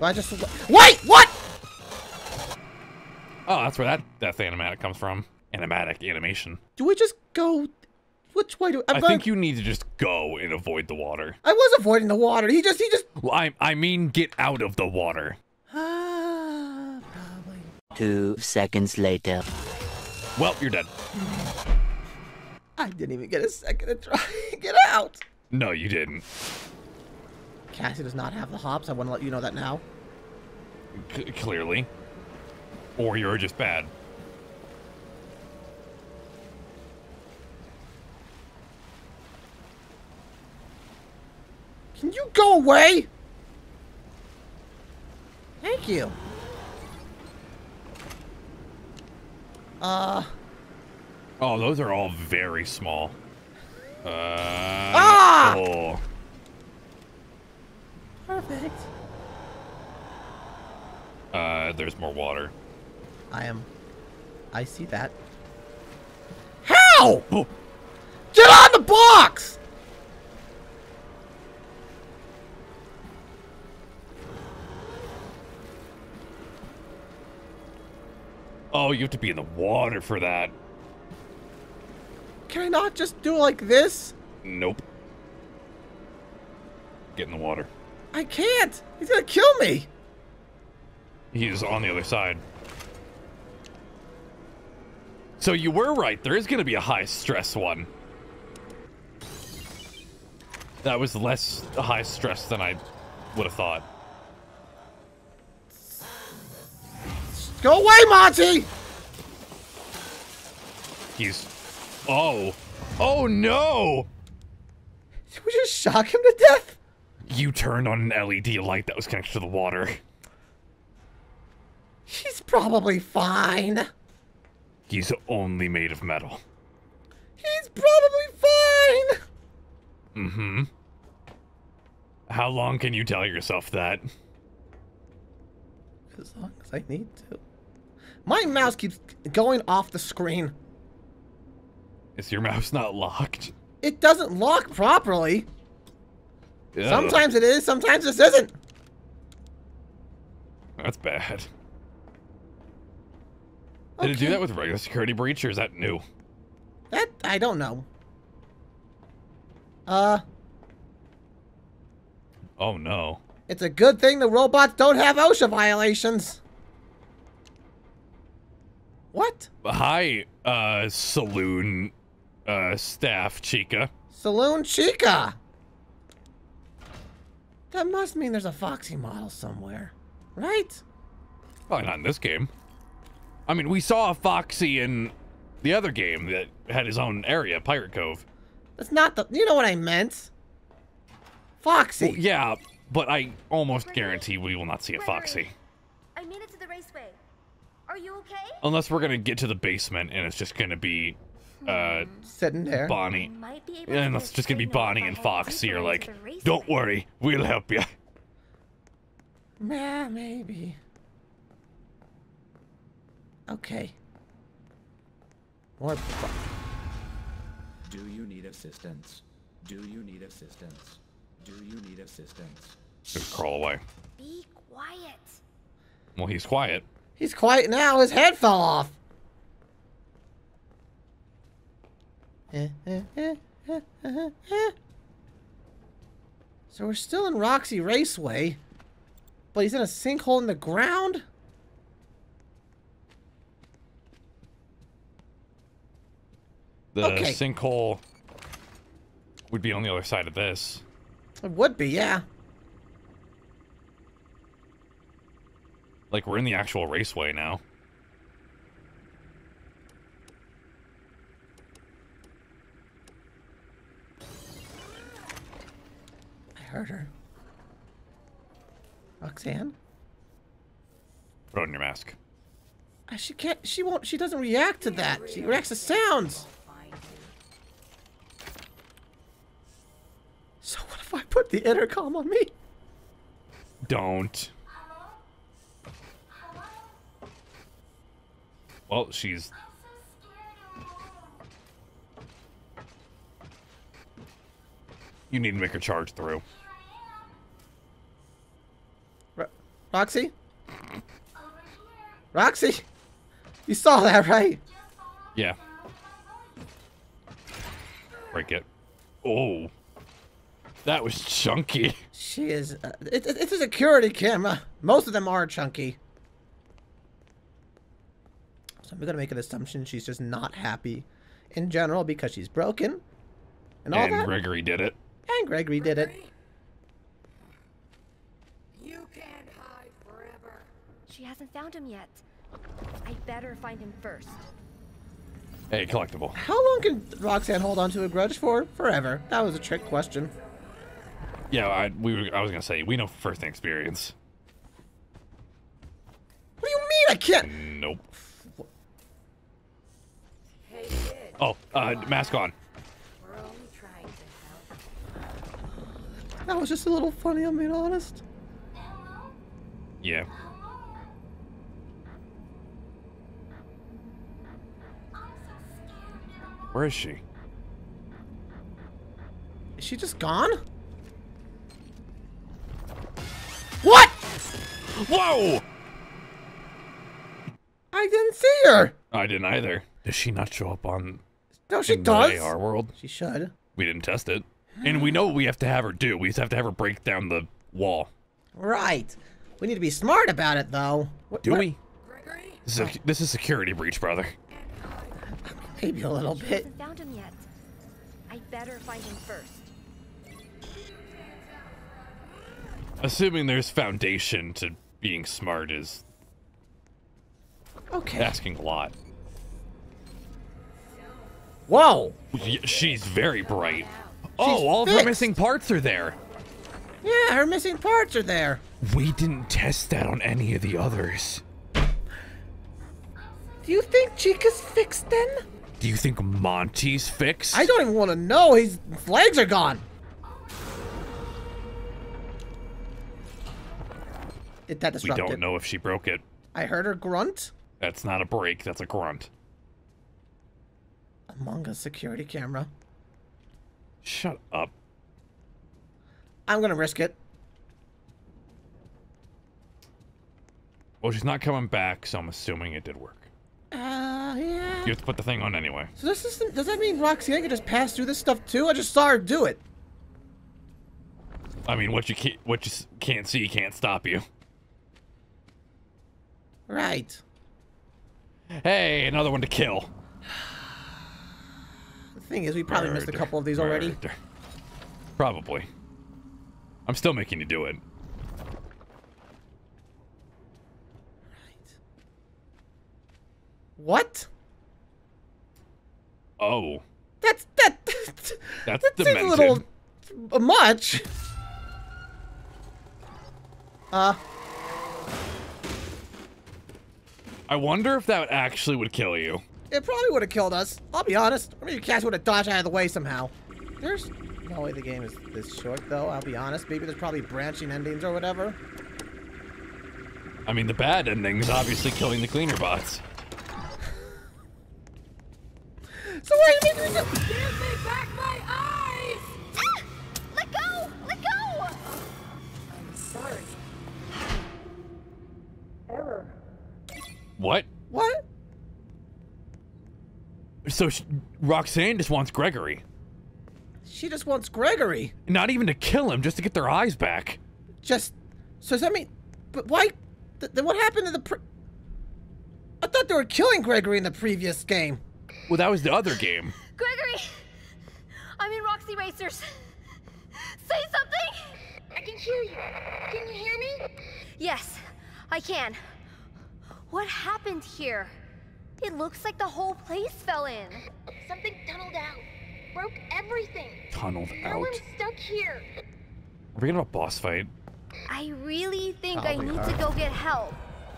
I just wait. What? Oh, that's where that animatic comes from. Animatic animation. Do we just go? Which way do I think you need to just go and avoid the water. I was avoiding the water. He just. Well, I mean, get out of the water. Ah, probably. 2 seconds later. Well, you're dead. I didn't even get a second to try and get out. No, you didn't. Cassie does not have the hops. I want to let you know that now. Clearly. Or you're just bad. Can you go away? Thank you. Oh, those are all very small. Ah! Oh. Perfect. There's more water. I see that. How? Oh. Get on the box! Oh, you have to be in the water for that. Can I not just do it like this? Nope. Get in the water. I can't. He's gonna kill me. He's on the other side. So you were right. There is gonna be a high stress one. That was less high stress than I would have thought. Go away, Monty! He's... Oh. Oh, no! Did we just shock him to death? You turned on an LED light that was connected to the water. He's probably fine. He's only made of metal. He's probably fine! Mm-hmm. How long can you tell yourself that? As long as I need to. My mouse keeps going off the screen. Is your mouse not locked? It doesn't lock properly. Ugh. Sometimes it is, sometimes this isn't. That's bad. Okay. Did it do that with regular Security Breach, or is that new? That, I don't know. Oh no. It's a good thing the robots don't have OSHA violations. What? Hi, saloon, staff Chica. Saloon Chica! That must mean there's a Foxy model somewhere, right? Probably not in this game. I mean, we saw a Foxy in the other game that had his own area, Pirate Cove. That's not the... You know what I meant. Foxy. Well, yeah, but I almost guarantee we will not see a Foxy. I made it to the raceway. Are you okay? Unless we're going to get to the basement and it's just going to be... sitting there. Bonnie. And it's just going to be Bonnie and Foxy are like, don't worry, we'll help you. Nah, maybe. Okay. More... Do you need assistance? Do you need assistance? Do you need assistance? Just crawl away. Be quiet. Well, he's quiet. He's quiet now. His head fell off. So we're still in Roxy Raceway, but he's in a sinkhole in the ground? The okay. Sinkhole would be on the other side of this. It would be, yeah. Like, we're in the actual raceway now. I heard her. Roxanne? Put on your mask. She can't, she won't, she doesn't react to that. She reacts to sounds. So what if I put the intercom on me? Don't. Well, she's... You need to make her charge through. Roxy? Roxy? You saw that, right? Yeah. Break it. Oh. That was chunky. She is... it's a security camera. Most of them are chunky. So I'm going to make an assumption she's just not happy in general because she's broken. And all that. Gregory did it. And Gregory did it. You can't hide forever. She hasn't found him yet. I better find him first. Hey, collectible. How long can Roxanne hold on to a grudge for? Forever. That was a trick question. Yeah, I was gonna say we know first-hand experience. What do you mean I can't? Nope. Hey, kid. Oh, mask on. We're only trying to help. That was just a little funny. I'm being honest. Yeah. Where is she? Is she just gone? What? Whoa! I didn't see her. I didn't either. Does she not show up on No, she does. The AR world. She should. We didn't test it. And we know what we have to have her do. We just have to have her break down the wall. Right. We need to be smart about it, though. Do we? Gregory? This is security breach, brother. Maybe a little bit. She hasn't found him yet. I better find him first. Assuming there's foundation to being smart is okay. Asking a lot. Whoa! She's very bright. Oh, all of her missing parts are there. Yeah, her missing parts are there. We didn't test that on any of the others. Do you think Chica's fixed then? Do you think Monty's fixed? I don't even want to know. His legs are gone. It, that disrupted. We don't know if she broke it. I heard her grunt. That's not a break. That's a grunt. Among Us security camera. Shut up. I'm going to risk it. Well, she's not coming back, so I'm assuming it did work. Yeah. You have to put the thing on anyway. So this is, does that mean Roxanne can just pass through this stuff too? I just saw her do it. I mean, what you can't see can't stop you. Right. Hey, another one to kill. The thing is, we probably missed a couple of these already. Probably. I'm still making you do it. Right. What? Oh. That's a little much. I wonder if that actually would kill you. It probably would have killed us. I'll be honest. I mean, Cass would have dodged out of the way somehow. There's no way the game is this short, though. I'll be honest. Maybe there's probably branching endings or whatever. I mean, the bad ending's obviously killing the cleaner bots. So wait, give me back my eyes! Ah! Let go! Let go! I'm sorry. Error. What? What? So Roxanne just wants Gregory. She just wants Gregory. Not even to kill him, just to get their eyes back. Just, so does that mean, but why, then what happened to the I thought they were killing Gregory in the previous game. Well, that was the other game. Gregory, I'm in Roxy Racers. Say something. I can hear you. Can you hear me? Yes, I can. What happened here? It looks like the whole place fell in. Something tunneled out. Broke everything. Tunneled out? No one's stuck here. Are we gonna have a boss fight? I really think I need to go get help.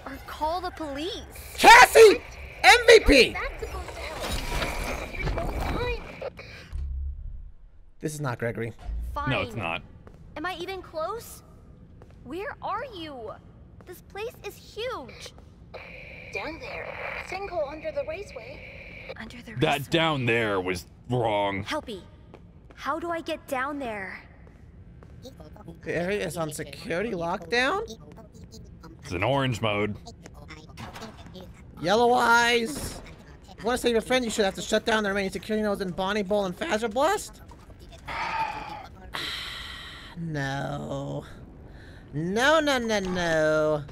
Or call the police. Cassie! MVP! That's supposed to help. This is not Gregory. Fine. No, it's not. Am I even close? Where are you? This place is huge. Down there, sinkhole under the raceway. Under the raceway. That down there was wrong. Helpy, how do I get down there? The area is on security lockdown. It's an orange mode. Yellow eyes. If you want to save your friend, you should have to shut down the remaining security nodes in Bonnie Bowl and Fazerblast. No. No, no, no, no.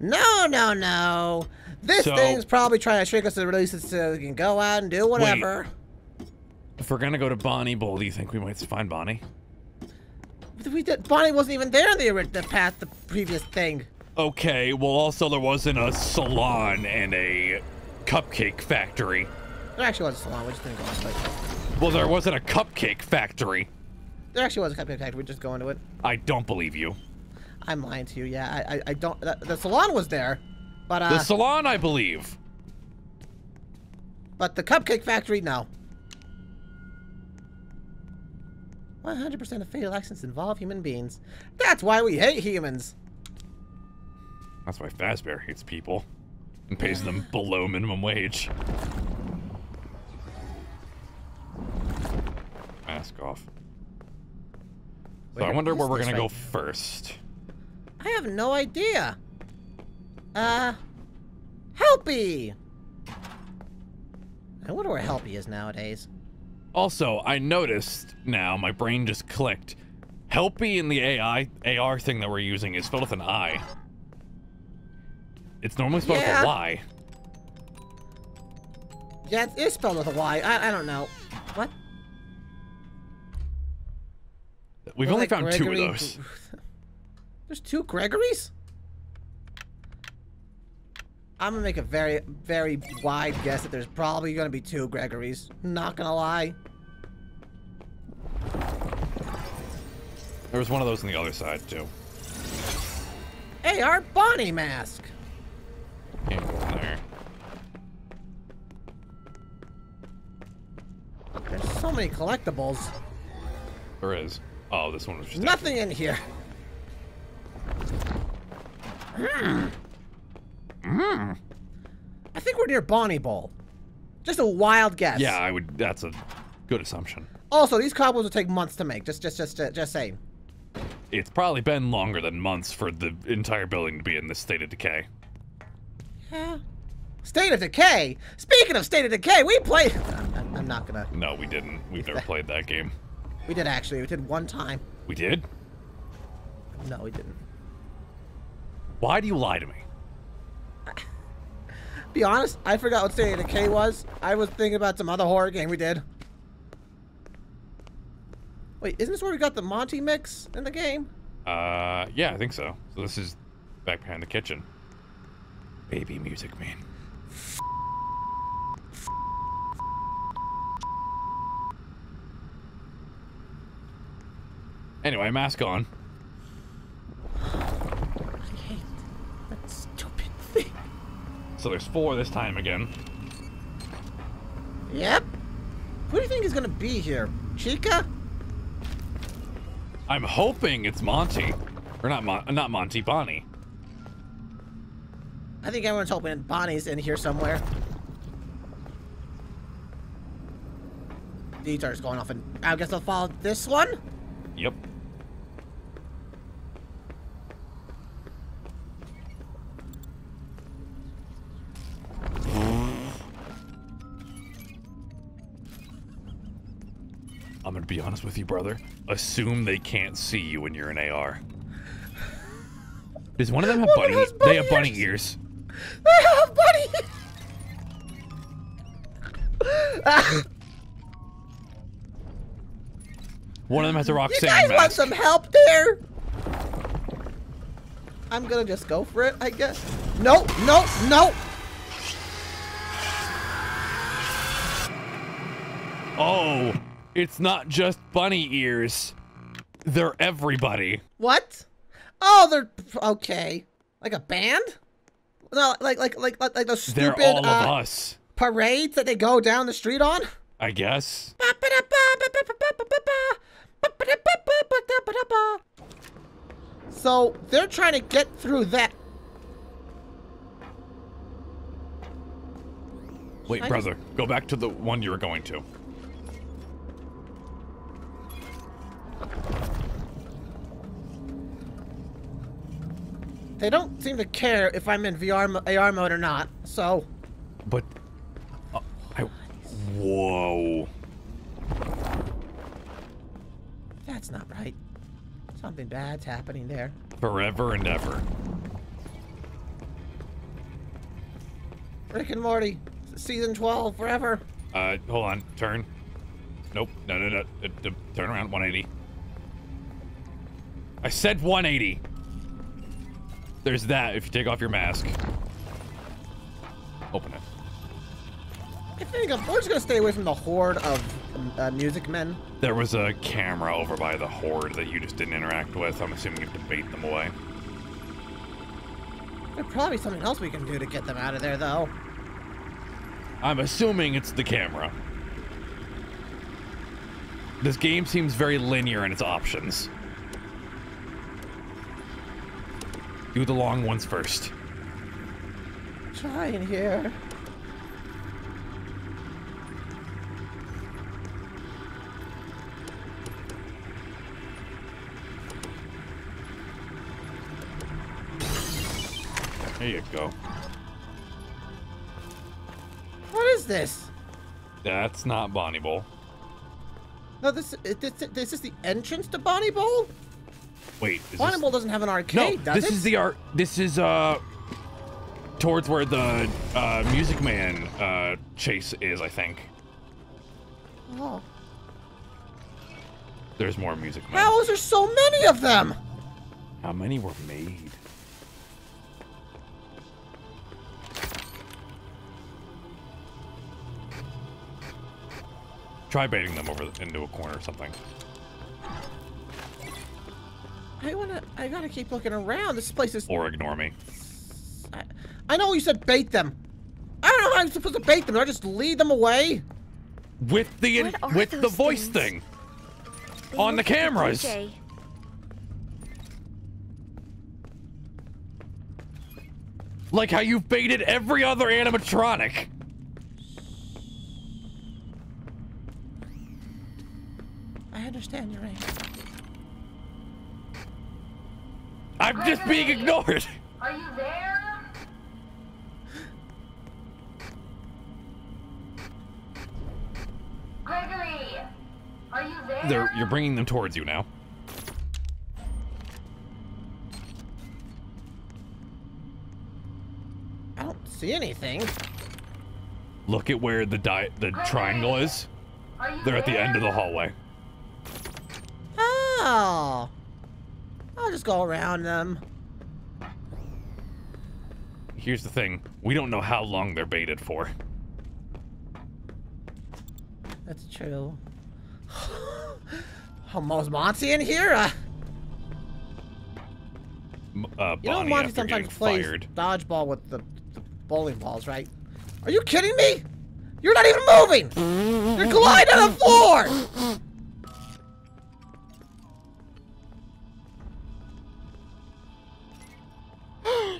No, no, no. This thing's probably trying to trick us to release it so we can go out and do whatever. Wait. If we're going to go to Bonnie Bowl, do you think we might find Bonnie? We did, Bonnie wasn't even there in the previous thing. Okay, well, also there wasn't a salon and a cupcake factory. There actually was a salon. We just didn't go into it. Well, there wasn't a cupcake factory. There actually was a cupcake factory. We just go into it. I don't believe you. I'm lying to you. Yeah, I don't. The salon was there, but the salon, I believe. But the cupcake factory, no. 100% of fatal accidents involve human beings. That's why we hate humans. That's why Fazbear hates people and pays them below minimum wage. Mask off. So I wonder where we're gonna go first. I have no idea. Helpy! I wonder where Helpy is nowadays. Also, I noticed now, my brain just clicked. Helpy in the AR thing that we're using is spelled with an I. It's normally spelled with a Y. Yeah, it is spelled with a Y. I don't know. What? We've only found Gregory? 2 of those. There's 2 Gregorys? I'm gonna make a very, very wide guess that there's probably gonna be 2 Gregorys. Not gonna lie. There was one of those on the other side, too. Hey, our Bonnie mask! Can't go in there. There's so many collectibles. There is. Oh, this one was just nothing in here. I think we're near Bonnie Bowl. Just a wild guess. Yeah, I would. That's a good assumption. Also, these cobbles will take months to make. Just saying. It's probably been longer than months for the entire building to be in this state of decay. Yeah. State of decay. Speaking of state of decay, we played. I'm not gonna. No, we didn't. We've never played that game. We did actually. We did one time. We did? No, we didn't. Why do you lie to me? Be honest, I forgot what State of Decay was. I was thinking about some other horror game we did. Wait, isn't this where we got the Monty mix in the game? Yeah, I think so. So this is back behind the kitchen. Baby music, man. Anyway, mask on. I hate that stupid thing. So there's 4 this time again. Yep. Who do you think is gonna be here? Chica? I'm hoping it's Monty. Or not Monty, Bonnie. I think everyone's hoping Bonnie's in here somewhere. These are just going off, and I guess I'll follow this one? Yep. I'm gonna be honest with you, brother. Assume they can't see you when you're in AR. Does one of them have bunny ears? They have bunny ears. They have bunny ears! One of them has a Roxanne mask. You guys want some help there? I'm gonna just go for it, I guess. No, no, no! Oh, it's not just bunny ears. They're everybody. What? Oh, they're okay. Like a band? No, like those stupid. They're all of us. Parades that they go down the street on. I guess. So they're trying to get through that. Wait, brother, go back to the one you were going to. They don't seem to care if I'm in VR, AR mode or not. So. But. Whoa. That's not right. Something bad's happening there. Forever and ever. Rick and Morty, season 12, forever. Hold on, turn. Nope, no. Turn around, 180. I said 180. There's that if you take off your mask. Open it. I think we're just gonna stay away from the horde of music men. There was a camera over by the horde that you just didn't interact with. I'm assuming you have to bait them away. There's probably something else we can do to get them out of there, though. I'm assuming it's the camera. This game seems very linear in its options. Do the long ones first. I'm trying here. There you go. What is this? That's not Bonnie Bowl. No, this is the entrance to Bonnie Bowl? Wait, Bonnie Bowl doesn't have an arcade, does it? No, this is the art. This is towards where the Music Man chase is, I think. Oh. There's more Music Man. How is there so many of them? How many were made? Try baiting them over into a corner or something. I gotta keep looking around. This place is. Or ignore me. I know you said bait them. I don't know how I'm supposed to bait them. Do I just lead them away? With the voice thing. On the cameras. The like how you've baited every other animatronic. I understand, you're right. I'm just being ignored. Are you there? Gregory, are you there? You're bringing them towards you now. I don't see anything. Look at where the triangle is. They're at the end of the hallway. Oh, I'll just go around them. Here's the thing. We don't know how long they're baited for. That's true. Almost Monty in here? You know Monty sometimes plays dodgeball with the bowling balls, right? Are you kidding me? You're not even moving! You're gliding on the floor!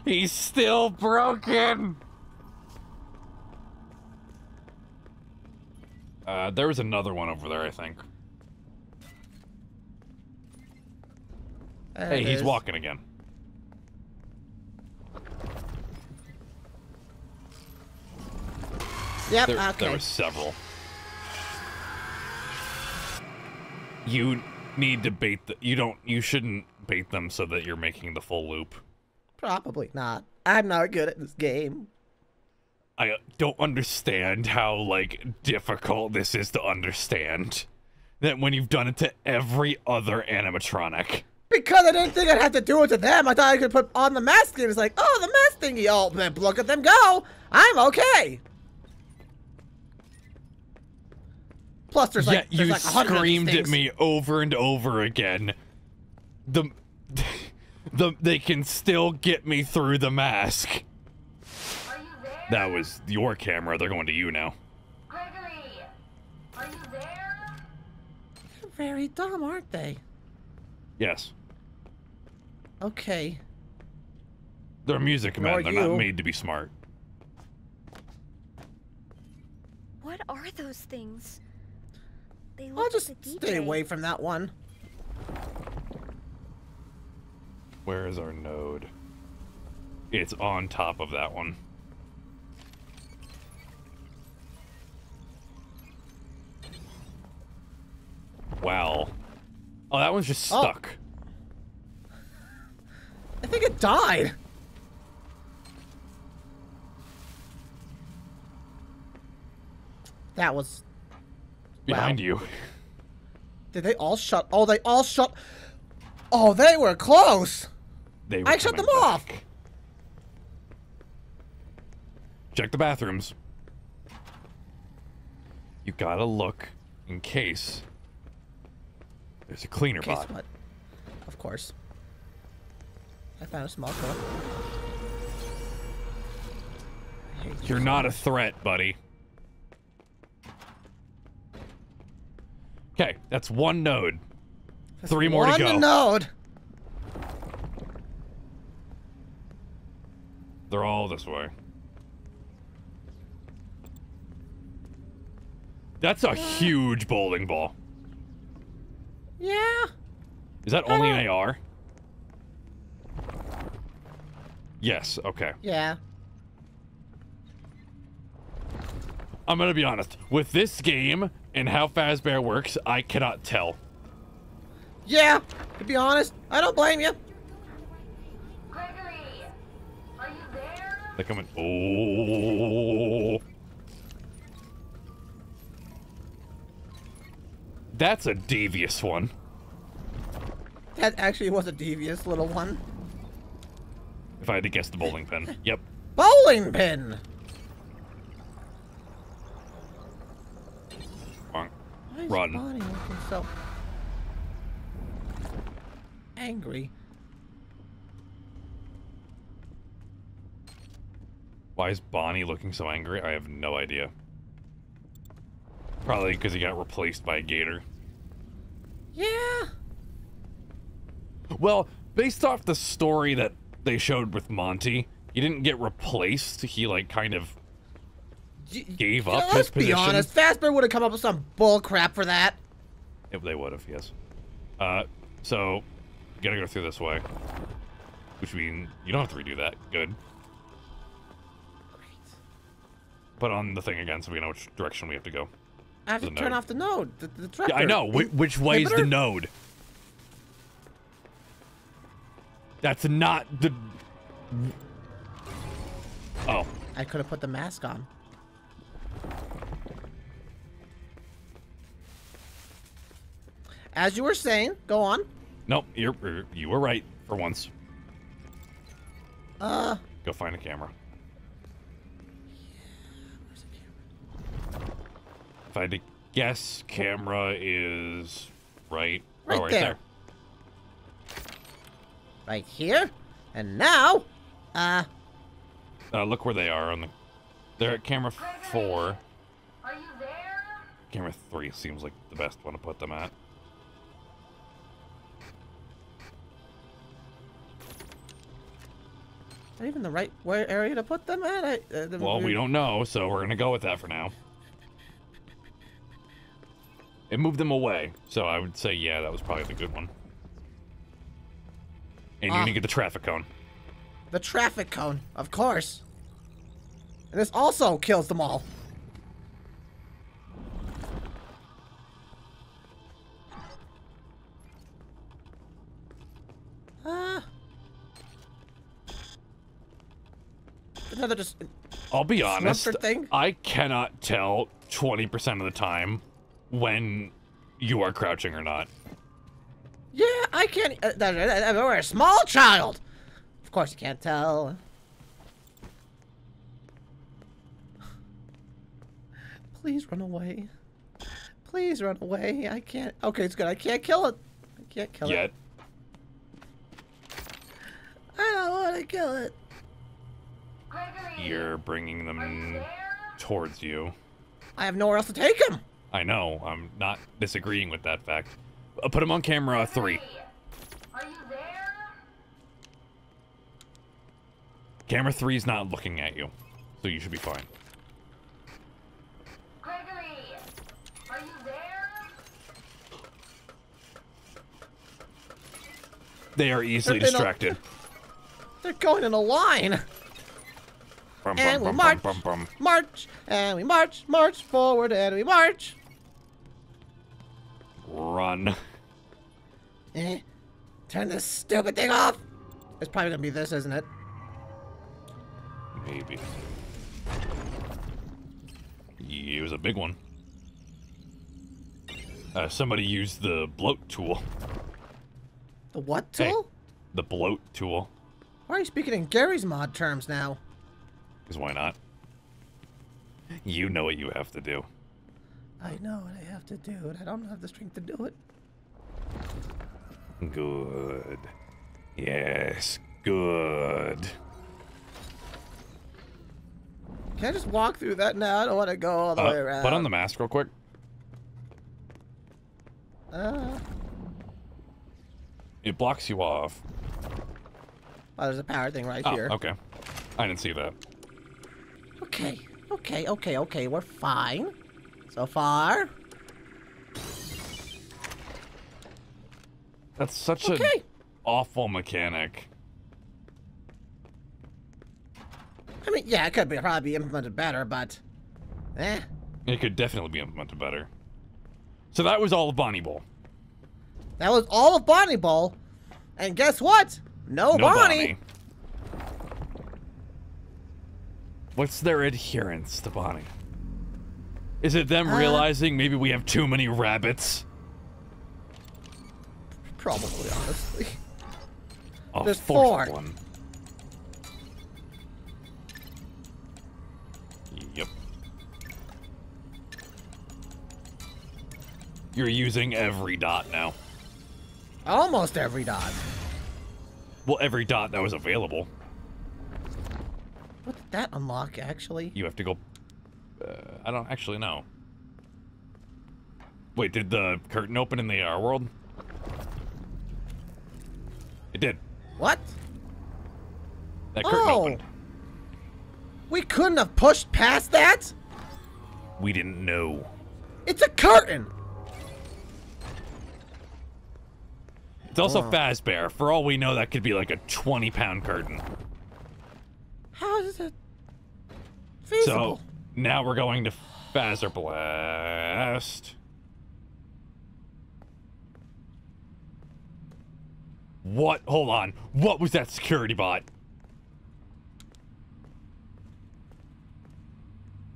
He's still broken. There was another one over there, I think. Hey, he's walking again. Yep, okay. There were several. You need to bait the. You shouldn't bait them so that you're making the full loop. Probably not. I'm not good at this game. I don't understand how, like, difficult this is to understand. That when you've done it to every other animatronic. Because I didn't think I'd have to do it to them. I thought I could put on the mask and it's like, oh, the mask thingy. Oh, man, look at them go. I'm okay. Plus, there's like, yeah, there's like 100 of these things. You screamed at me over and over again. They can still get me through the mask. Are you there? That was your camera. They're going to you now. Gregory, are you there? They're very dumb, aren't they? Yes. Okay. They're music men. They're not made to be smart. What are those things? They look I'll just like the stay away from that one. Where is our node? It's on top of that one. Wow. Oh, that one's just stuck. Oh. I think it died. That was... Behind you. Did they all shut? Oh, they all shut. Oh, they were close. I shut them off. Check the bathrooms. You gotta look in case there's a cleaner bot. What? Of course. I found a small club. You're not a threat, buddy. Okay, that's one node. That's 3 more to go. One node. They're all this way. That's a huge bowling ball. Yeah. Is that only an AR? Yes, okay. Yeah. I'm gonna be honest. With this game And how Fazbear works, I cannot tell. Yeah, to be honest, I don't blame you. Gregory, are you there? They're coming. Oh. That's a devious one. That actually was a devious little one. If I had to guess, the bowling pin. Yep. Bowling pin! Run. Bonnie looking so angry. Why is Bonnie looking so angry? I have no idea. Probably because he got replaced by a gator. Yeah. Well, based off the story that they showed with Monty, he didn't get replaced. He like kind of gave up his position. Let's be honest, Fazbear would have come up with some bull crap for that. If they would have, yes. So, gotta go through this way. Which means you don't have to redo that. Good. Great. Put on the thing again so we know which direction we have to go. I have to turn off the node. The tractor. Yeah, I know. Which way is the node? That's not the... Oh. I could have put the mask on. As you were saying, go on. Nope, you were right for once. Go find a camera. Where's the camera? If I had to guess, camera is right there. Right here, and now, look where they are on the. They're at camera 4. Are you there? Camera 3 seems like the best one to put them at. Is that even the right area to put them at? Well, we don't know, so we're gonna go with that for now. It moved them away, so I would say, yeah, that was probably the good one. And you need to get the traffic cone. The traffic cone, of course. And this also kills them all. Just I'll be honest, I cannot tell 20% of the time when you are crouching or not. Yeah, I can't. We're a small child. Of course you can't tell. Please run away. Please run away. I can't. Okay, it's good. I can't kill it. I can't kill it. I don't want to kill it. You're bringing them towards you. I have nowhere else to take them. I know. I'm not disagreeing with that fact. Put them on camera 3. Are you there? Camera 3's not looking at you, so you should be fine. Gregory, are you there? They are easily distracted. They're going in a line. And we march, march, and we march, march forward, and we march. Run. Turn this stupid thing off. It's probably gonna be this, isn't it? Maybe. It was a big one. Somebody used the bloat tool. The what tool? Hey, the bloat tool. Why are you speaking in Gary's mod terms now? Because why not? You know what you have to do. I know what I have to do, and I don't have the strength to do it. Good. Yes, good. Can I just walk through that now? I don't want to go all the way around. Put on the mask real quick. It blocks you off. Oh, there's a power thing right here. Okay. I didn't see that. Okay, okay, okay, okay. We're fine so far. That's such an awful mechanic. I mean, yeah, it could be probably implemented better, but eh. It could definitely be implemented better. So that was all of Bonnie Bowl. That was all of Bonnie Bowl. And guess what? No Bonnie. What's their adherence to Bonnie? Is it them realizing maybe we have too many rabbits? Probably, honestly. Oh, there's fourth one. Yep. You're using every dot now. Almost every dot. Well, every dot that was available. What did that unlock, actually? You have to go... I don't actually know. Wait, did the curtain open in the AR world? It did. What? That curtain opened. We couldn't have pushed past that? We didn't know. It's a curtain! It's also Fazbear. For all we know, that could be like a 20-pound curtain. How is it feasible? So now we're going to Fazerblast. What? Hold on. What was that security bot?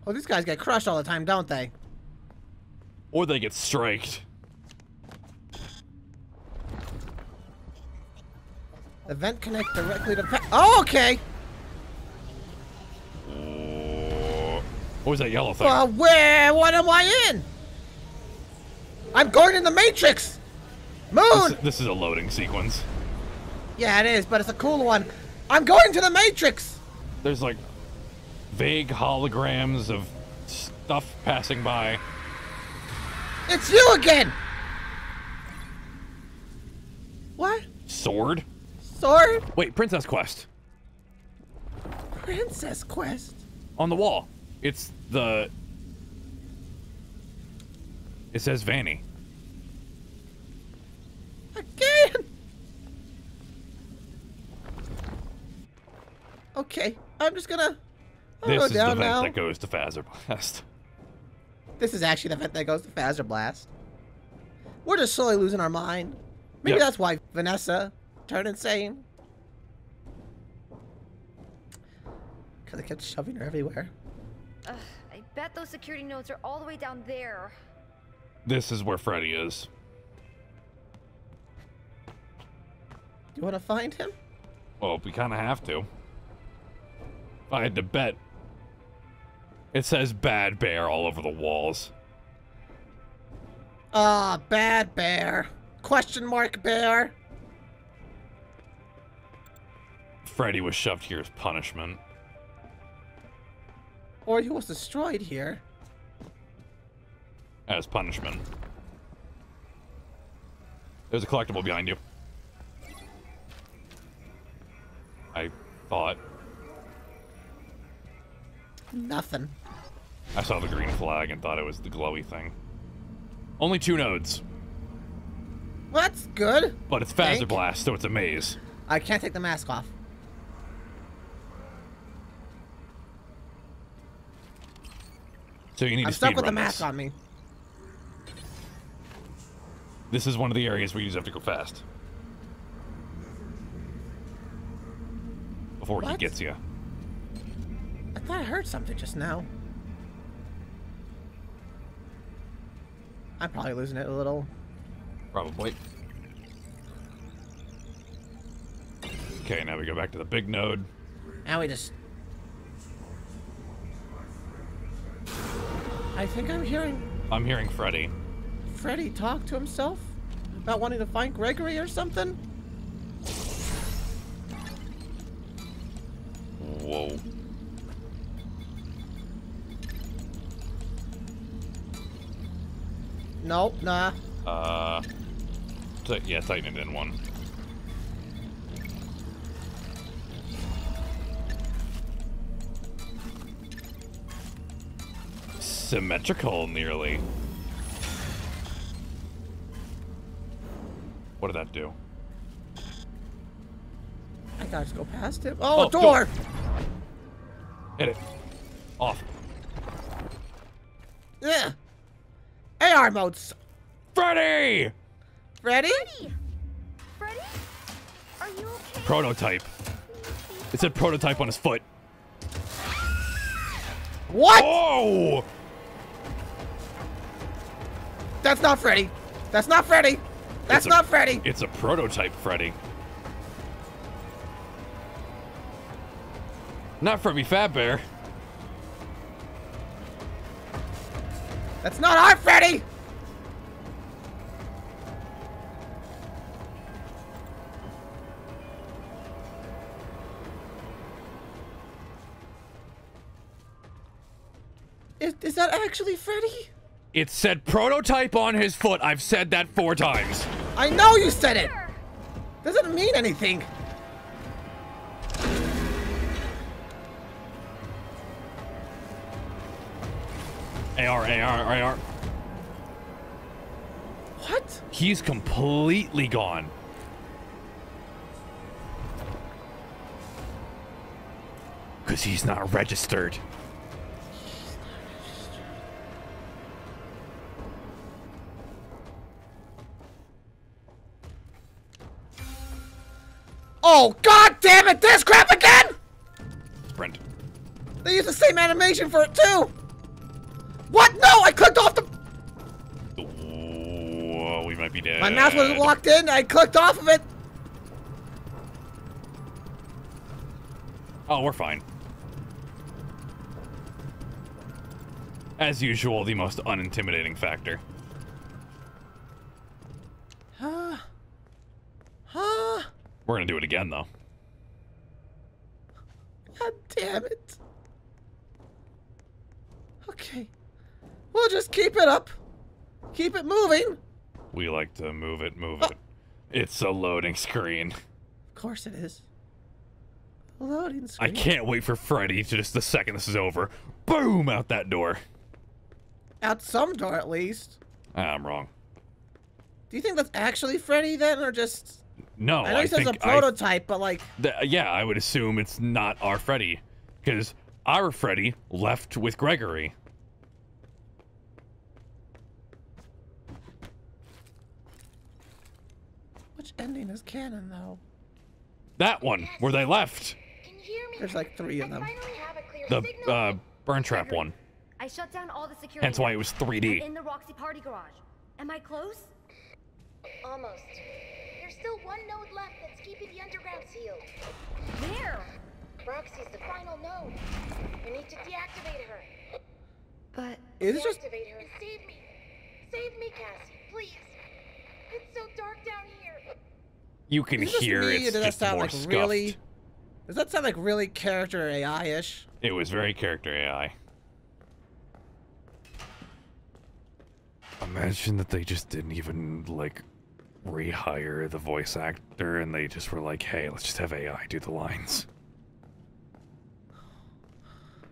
Oh, these guys get crushed all the time, don't they? Or they get striked. The vent connect directly to... Oh, okay! What was that yellow thing? Where? What am I in? I'm going in the Matrix! Moon! This is a loading sequence. Yeah, it is, but it's a cool one. I'm going to the Matrix! There's, like, vague holograms of stuff passing by. It's you again! What? Sword? Sword? Wait, Princess Quest. Princess Quest? On the wall. It's the... It says Vanny. Again! Okay, I'm just gonna... This is the vent that goes to Fazerblast. This is actually the vent that goes to Fazerblast. We're just slowly losing our mind. Maybe that's why Vanessa turned insane. Because I kept shoving her everywhere. Ugh, I bet those security nodes are all the way down there. This is where Freddy is. Do you want to find him? Well, we kind of have to. I had to bet. It says Bad Bear all over the walls. Ah, Bad Bear. Question mark bear. Freddy was shoved here as punishment. Or he was destroyed here. As punishment. There's a collectible behind you. I thought. Nothing. I saw the green flag and thought it was the glowy thing. Only two nodes. Well, that's good. But it's Fazerblast, so it's a maze. I can't take the mask off. So you need to speed run this. I'm stuck with the mask on me. This is one of the areas where you just have to go fast. Before he gets you. I thought I heard something just now. I'm probably losing it a little. Probably. Okay, now we go back to the big node. Now we just... I think I'm hearing Freddy. Freddy talk to himself about wanting to find Gregory or something? Whoa. Nope, nah. Yeah, tighten it in one. Symmetrical, nearly. What did that do? I gotta just go past him. Oh, a door! Hit it. Off. Yeah. AR modes Freddy! Freddy? Freddy? Are you okay? Prototype. It said prototype on his foot. What? Oh! That's not Freddy. That's not Freddy. That's not Freddy. It's a prototype Freddy. Not Freddy Fazbear. That's not our Freddy! Is that actually Freddy? It said prototype on his foot. I've said that 4 times. I know you said it! Doesn't mean anything. AR, AR, AR. What? He's completely gone. Because he's not registered. Oh, God damn it! This crap again! Sprint. They use the same animation for it, too! What? No! I clicked off the... Ooh, we might be dead. My mouse was locked in. I clicked off of it. Oh, we're fine. As usual, the most unintimidating factor. We're gonna do it again, though. God damn it. Okay. We'll just keep it up. Keep it moving. We like to move it, move it. It's a loading screen. Of course it is. A loading screen. I can't wait for Freddy to just the second this is over. Boom! Out that door. Out some door, at least. I'm wrong. Do you think that's actually Freddy, then, or just... No, I know he says a prototype, but like... Yeah, I would assume it's not our Freddy. Because our Freddy left with Gregory. Which ending is canon, though? That one, where they left. Can you hear me? There's like 3 of them. The burn trap Gregory. One. I shut down all the security. Hence why it was 3D. In the Roxy party garage. Am I close? Almost. There's still 1 node left that's keeping the underground sealed. Where? Roxy's the final node. We need to deactivate her. But it's just deactivate her. Save me, Cassie, please. It's so dark down here. You can hear it. Does that sound like really? Does that sound like really character AI-ish? It was very character AI. Imagine that they just didn't even like rehire the voice actor, and they just were like, "Hey, let's just have AI do the lines."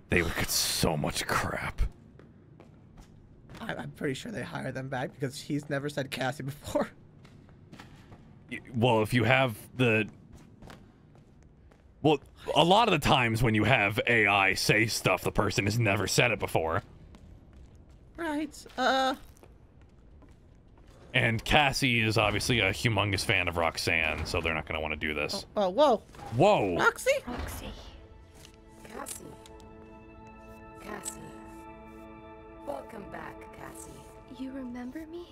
They would get so much crap. I'm pretty sure they hired them back because he's never said Cassie before. Well, if you have the... Well, a lot of the times when you have AI say stuff, the person has never said it before. Right. And Cassie is obviously a humongous fan of Roxanne, so they're not going to want to do this. Oh, whoa. Whoa. Roxy? Roxy. Cassie. Cassie. Welcome back, Cassie. You remember me?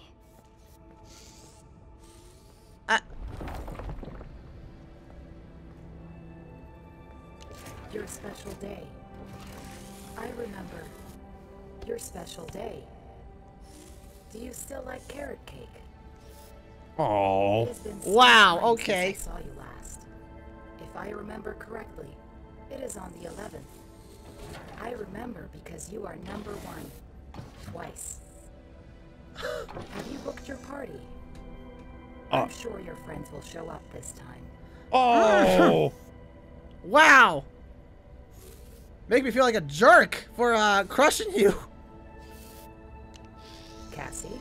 Your special day. I remember. Your special day. Do you still like carrot cake? Oh. Wow, okay. I saw you last. If I remember correctly, it is on the 11th. I remember because you are #1. Twice. Have you booked your party? I'm sure your friends will show up this time. Oh! Wow! Make me feel like a jerk for crushing you. Cassie,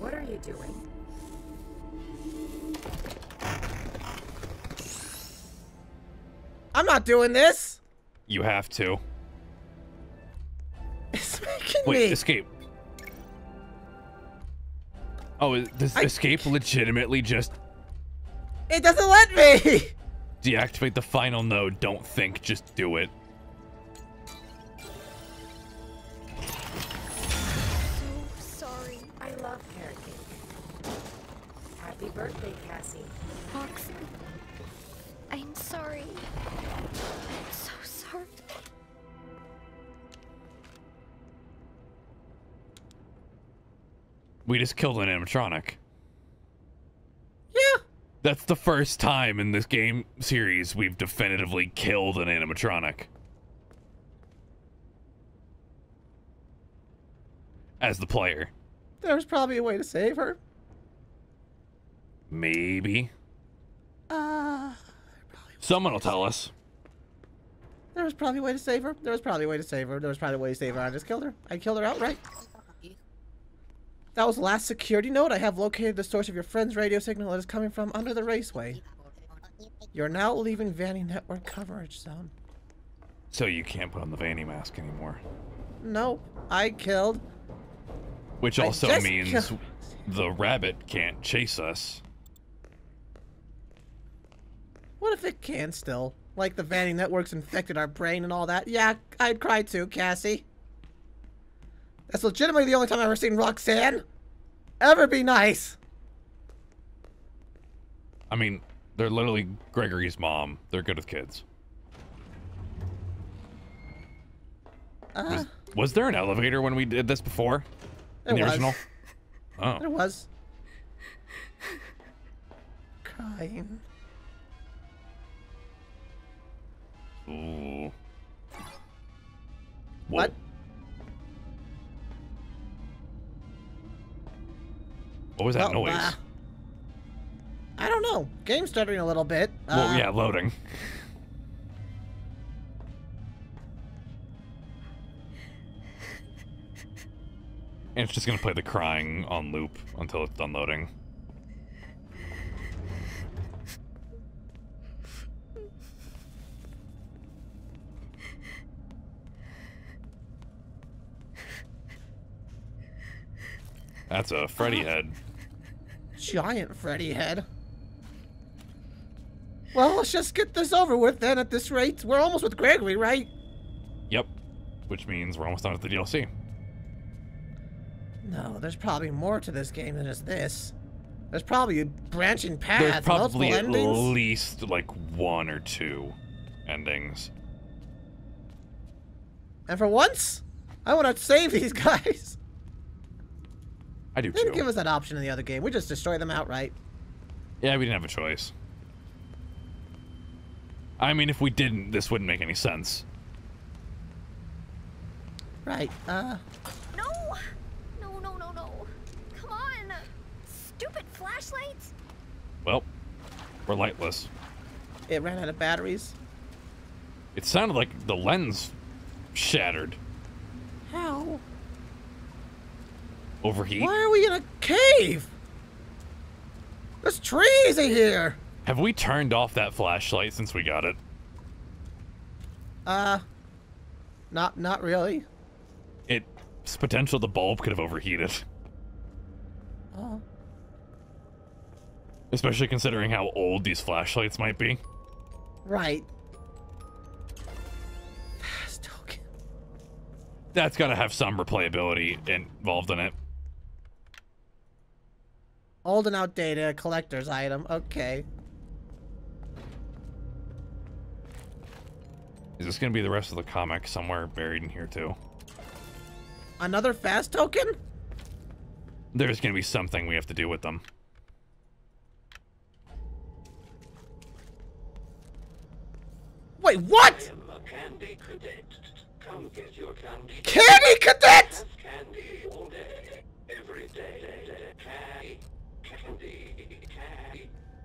what are you doing? I'm not doing this. You have to. It's making me... Wait, escape. Oh, does escape legitimately just... It doesn't let me! Deactivate the final node. Don't think. Just do it. So sorry. I love carrot cake. Happy birthday, Cassie. Fox, I'm sorry. I'm so sorry. We just killed an animatronic. Yeah. That's the first time in this game series we've definitively killed an animatronic. As the player. There's probably a way to save her. Maybe. Someone will tell us. There was probably a way to save her. There was probably a way to save her. There was probably a way to save her. I just killed her. I killed her outright. That was the last security node. I have located the source of your friend's radio signal that is coming from under the raceway. You're now leaving Vanny network coverage zone. So you can't put on the Vanny mask anymore. No, I killed. Which also means the rabbit can't chase us. What if it can still? Like the Vanny network's infected our brain and all that? Yeah, I'd cry too, Cassie. That's legitimately the only time I've ever seen Roxanne ever be nice. I mean, they're literally Gregory's mom. They're good with kids. Was there an elevator when we did this before? In the original? Oh. There was. Crying. Ooh. What? What was that noise? I don't know. Game's stuttering a little bit. Well, yeah, loading. And it's just gonna play the crying on loop until it's done loading. That's a Freddy head. Giant Freddy head. Well, let's just get this over with then at this rate. We're almost with Gregory, right? Yep. Which means we're almost done with the DLC. No, there's probably more to this game than just this. There's probably a branching path. There's probably at least like one or two endings. And for once, I want to save these guys. I do too. They didn't give us that option in the other game. We just destroy them outright. Yeah, we didn't have a choice. I mean, if we didn't, this wouldn't make any sense. Right. No! No, no, no, no. Come on! Stupid flashlights! Well, we're lightless. It ran out of batteries. It sounded like the lens shattered. How? Overheat. Why are we in a cave? There's trees in here. Have we turned off that flashlight since we got it? Not really. It's potential the bulb could have overheated. Oh. Especially considering how old these flashlights might be. Right. Fast token. That's gotta have some replayability involved in it. Old and outdated, a collector's item. Okay. Is this going to be the rest of the comic somewhere buried in here, too? Another fast token? There's going to be something we have to do with them. Wait, what? I am a Candy Cadet. Come get your Candy Cadet. Candy Cadet! Candy all day, every day.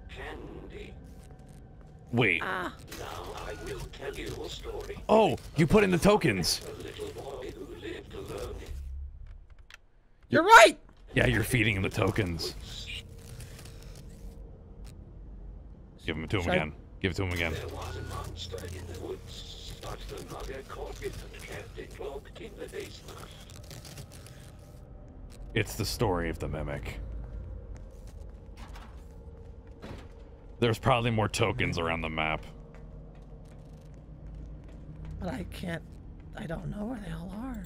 Candy. Wait. Now I will tell you a story. Oh, you put in the tokens. A little boy who lived alone. You're right. Yeah, you're feeding the tokens. Give them to him again. Give it to him again. There was a monster in the woods, but the mother caught it and kept it locked in the basement. It's the story of the Mimic. There's probably more tokens around the map. But I can't... I don't know where they all are.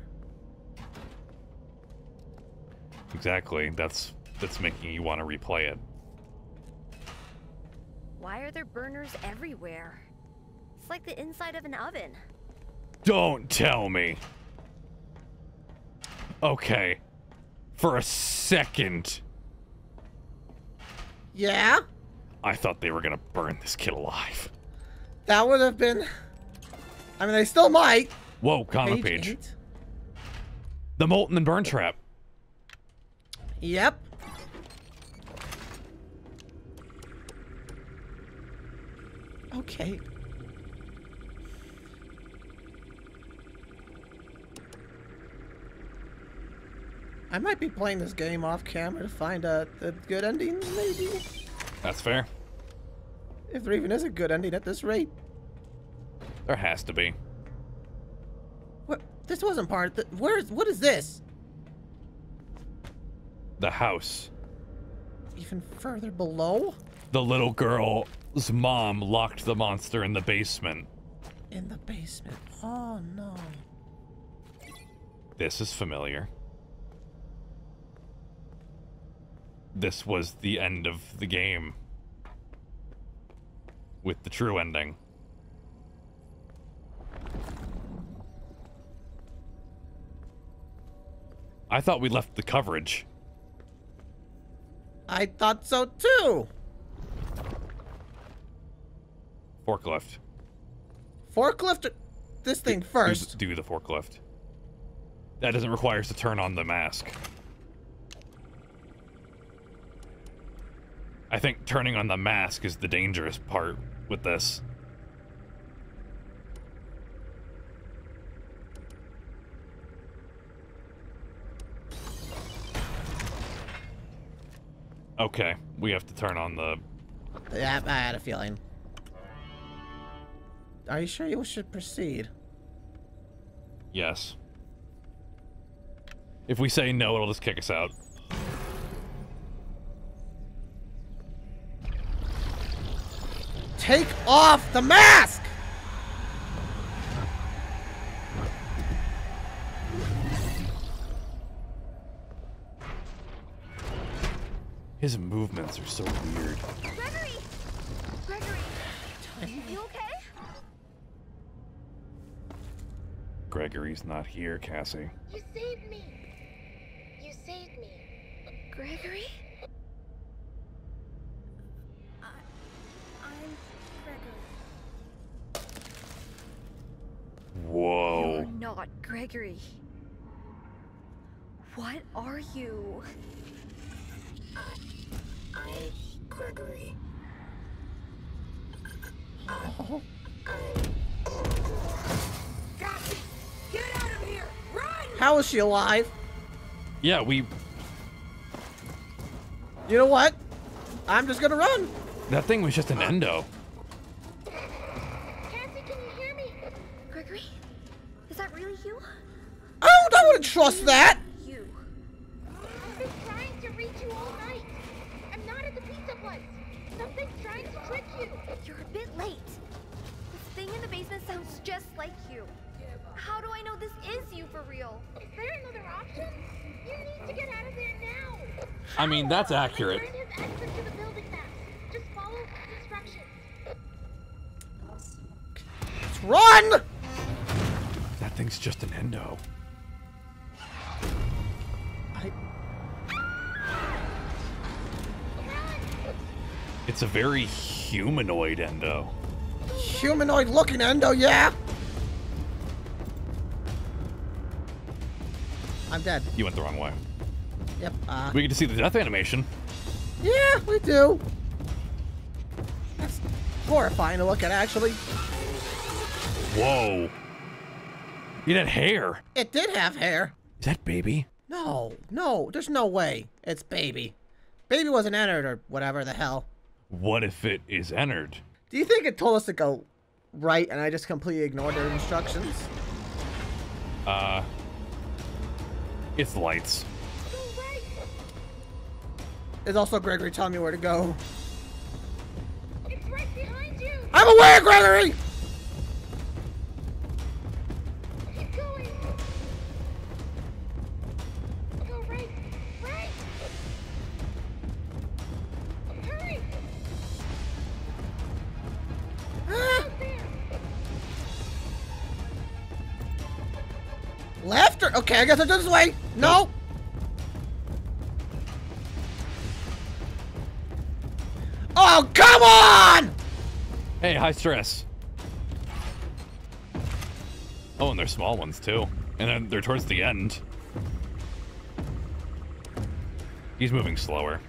Exactly. That's making you want to replay it. Why are there burners everywhere? It's like the inside of an oven. Don't tell me. Okay. For a second. Yeah? I thought they were going to burn this kid alive. That would have been... I mean, they still might. Whoa, comic page. Eight. The Molten and Burn Trap. Yep. Okay. I might be playing this game off camera to find the good endings, maybe. That's fair. If there even is a good ending at this rate. There has to be. What? This wasn't part of the... What is this? The house. Even further below? The little girl's mom locked the monster in the basement. In the basement. Oh, no. This is familiar. This was the end of the game. With the true ending. I thought we left the coverage. I thought so too. Forklift. Forklift this thing first. Do the forklift. That doesn't require us to turn on the mask. I think turning on the mask is the dangerous part with this. Okay, we have to turn on the... Yeah, I had a feeling. Are you sure you should proceed? Yes. If we say no, it'll just kick us out. Take off the mask! His movements are so weird. Gregory! Gregory! You okay? Gregory's not here, Cassie. You saved me. You saved me. Gregory? I'm Gregory. Whoa. You're not Gregory. What are you? I'm Gregory. Oh. Cassie, get out of here! Run! How is she alive? Yeah, we... You know what? I'm just gonna run. That thing was just an endo. Cassie, can you hear me? Gregory? Is that really you? I don't want to trust that! You. I've been trying to reach you all night. I'm not at the pizza place. Something's trying to trick you. You're a bit late. This thing in the basement sounds just like you. How do I know this is you for real? Is there another option? You need to get out of there now. I mean, that's accurate. I learned his exit to the building map. Just follow the instructions. Let's run! That thing's just an endo. It's a very humanoid endo. Humanoid looking endo, yeah! I'm dead. You went the wrong way. Yep. We get to see the death animation. Yeah, we do. That's horrifying to look at, actually. Whoa. It had hair. It did have hair. Is that baby? No, no, there's no way. It's baby. Baby wasn't entered or whatever the hell. What if it is entered? Do you think it told us to go right and I just completely ignored their instructions? It's lights. Go right. It's also Gregory telling me where to go. I'm aware, Gregory! Left or okay, I guess I'll do this way. No. Oh, come on! Hey, high stress. Oh, and they're small ones too. And then they're towards the end. He's moving slower.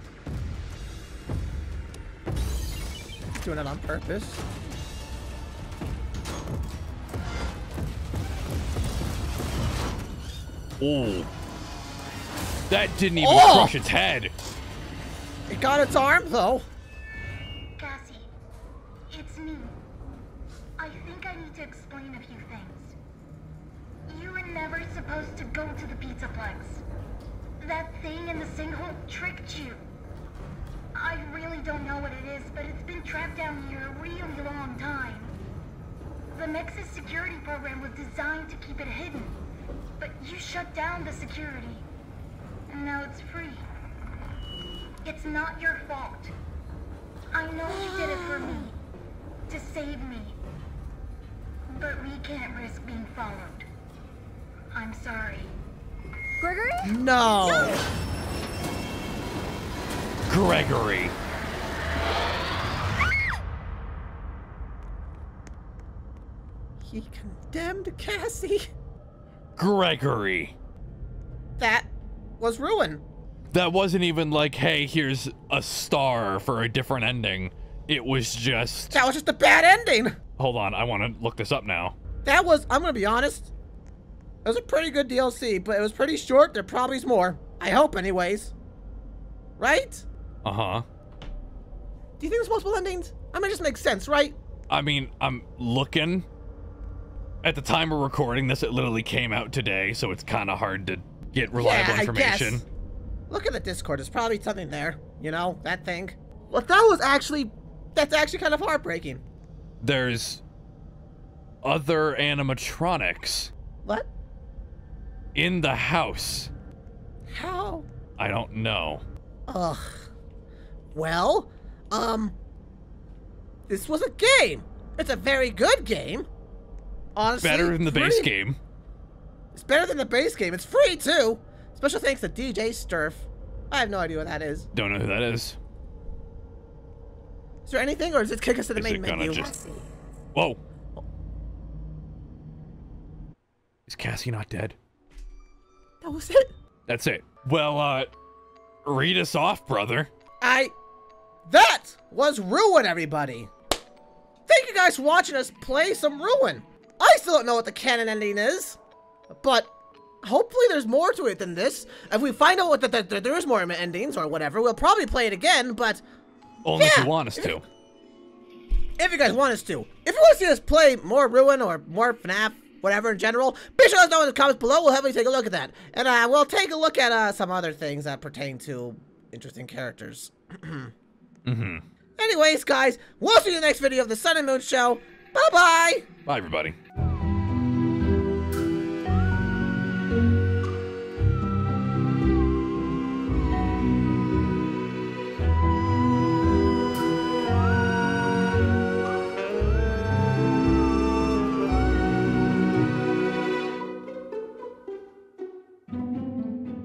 Doing it on purpose. Oh, that didn't even crush its head. It got its arm, though. Cassie, it's me. I think I need to explain a few things. You were never supposed to go to the Pizzaplex. That thing in the sinkhole tricked you. I really don't know what it is, but it's been trapped down here a really long time. The Nexus security program was designed to keep it hidden. But you shut down the security, and now it's free. It's not your fault. I know you did it for me, to save me. But we can't risk being followed. I'm sorry. Gregory? No! No. Gregory. Ah! He condemned Cassie. Gregory. That was Ruin. That wasn't even like, hey, here's a star for a different ending. It was just... That was just a bad ending. Hold on, I want to look this up now. That was, I'm going to be honest, it was a pretty good DLC, but it was pretty short. There probably is more. I hope anyways. Right? Uh-huh. Do you think there's multiple endings? I mean, it just makes sense, right? I mean, I'm looking... At the time we're recording this, it literally came out today, so it's kind of hard to get reliable information. I guess. Look at the Discord. There's probably something there. You know, that thing. Well, that was actually... That's actually kind of heartbreaking. There's... Other animatronics. What? In the house. How? I don't know. Ugh. Well, this was a game. It's a very good game. Honestly, better than the base game. It's better than the base game. It's free too. Special thanks to DJ Sturf. I have no idea what that is. Don't know who that is. Is there anything, or does it kick us to the main menu? Just... Whoa. Is Cassie not dead? That was it. That's it. Well, read us off, brother. That was Ruin, everybody. Thank you guys for watching us play some Ruin. I still don't know what the canon ending is, but hopefully there's more to it than this. If we find out that there is more endings or whatever, we'll probably play it again, but... Only if you want us to. If you guys want us to. If you want to see us play more Ruin or more FNAF, whatever in general, be sure to let us know in the comments below. We'll have you take a look at that. And we'll take a look at some other things that pertain to interesting characters. Anyways, guys, we'll see you in the next video of the Sun and Moon Show. Bye-bye. Bye, everybody.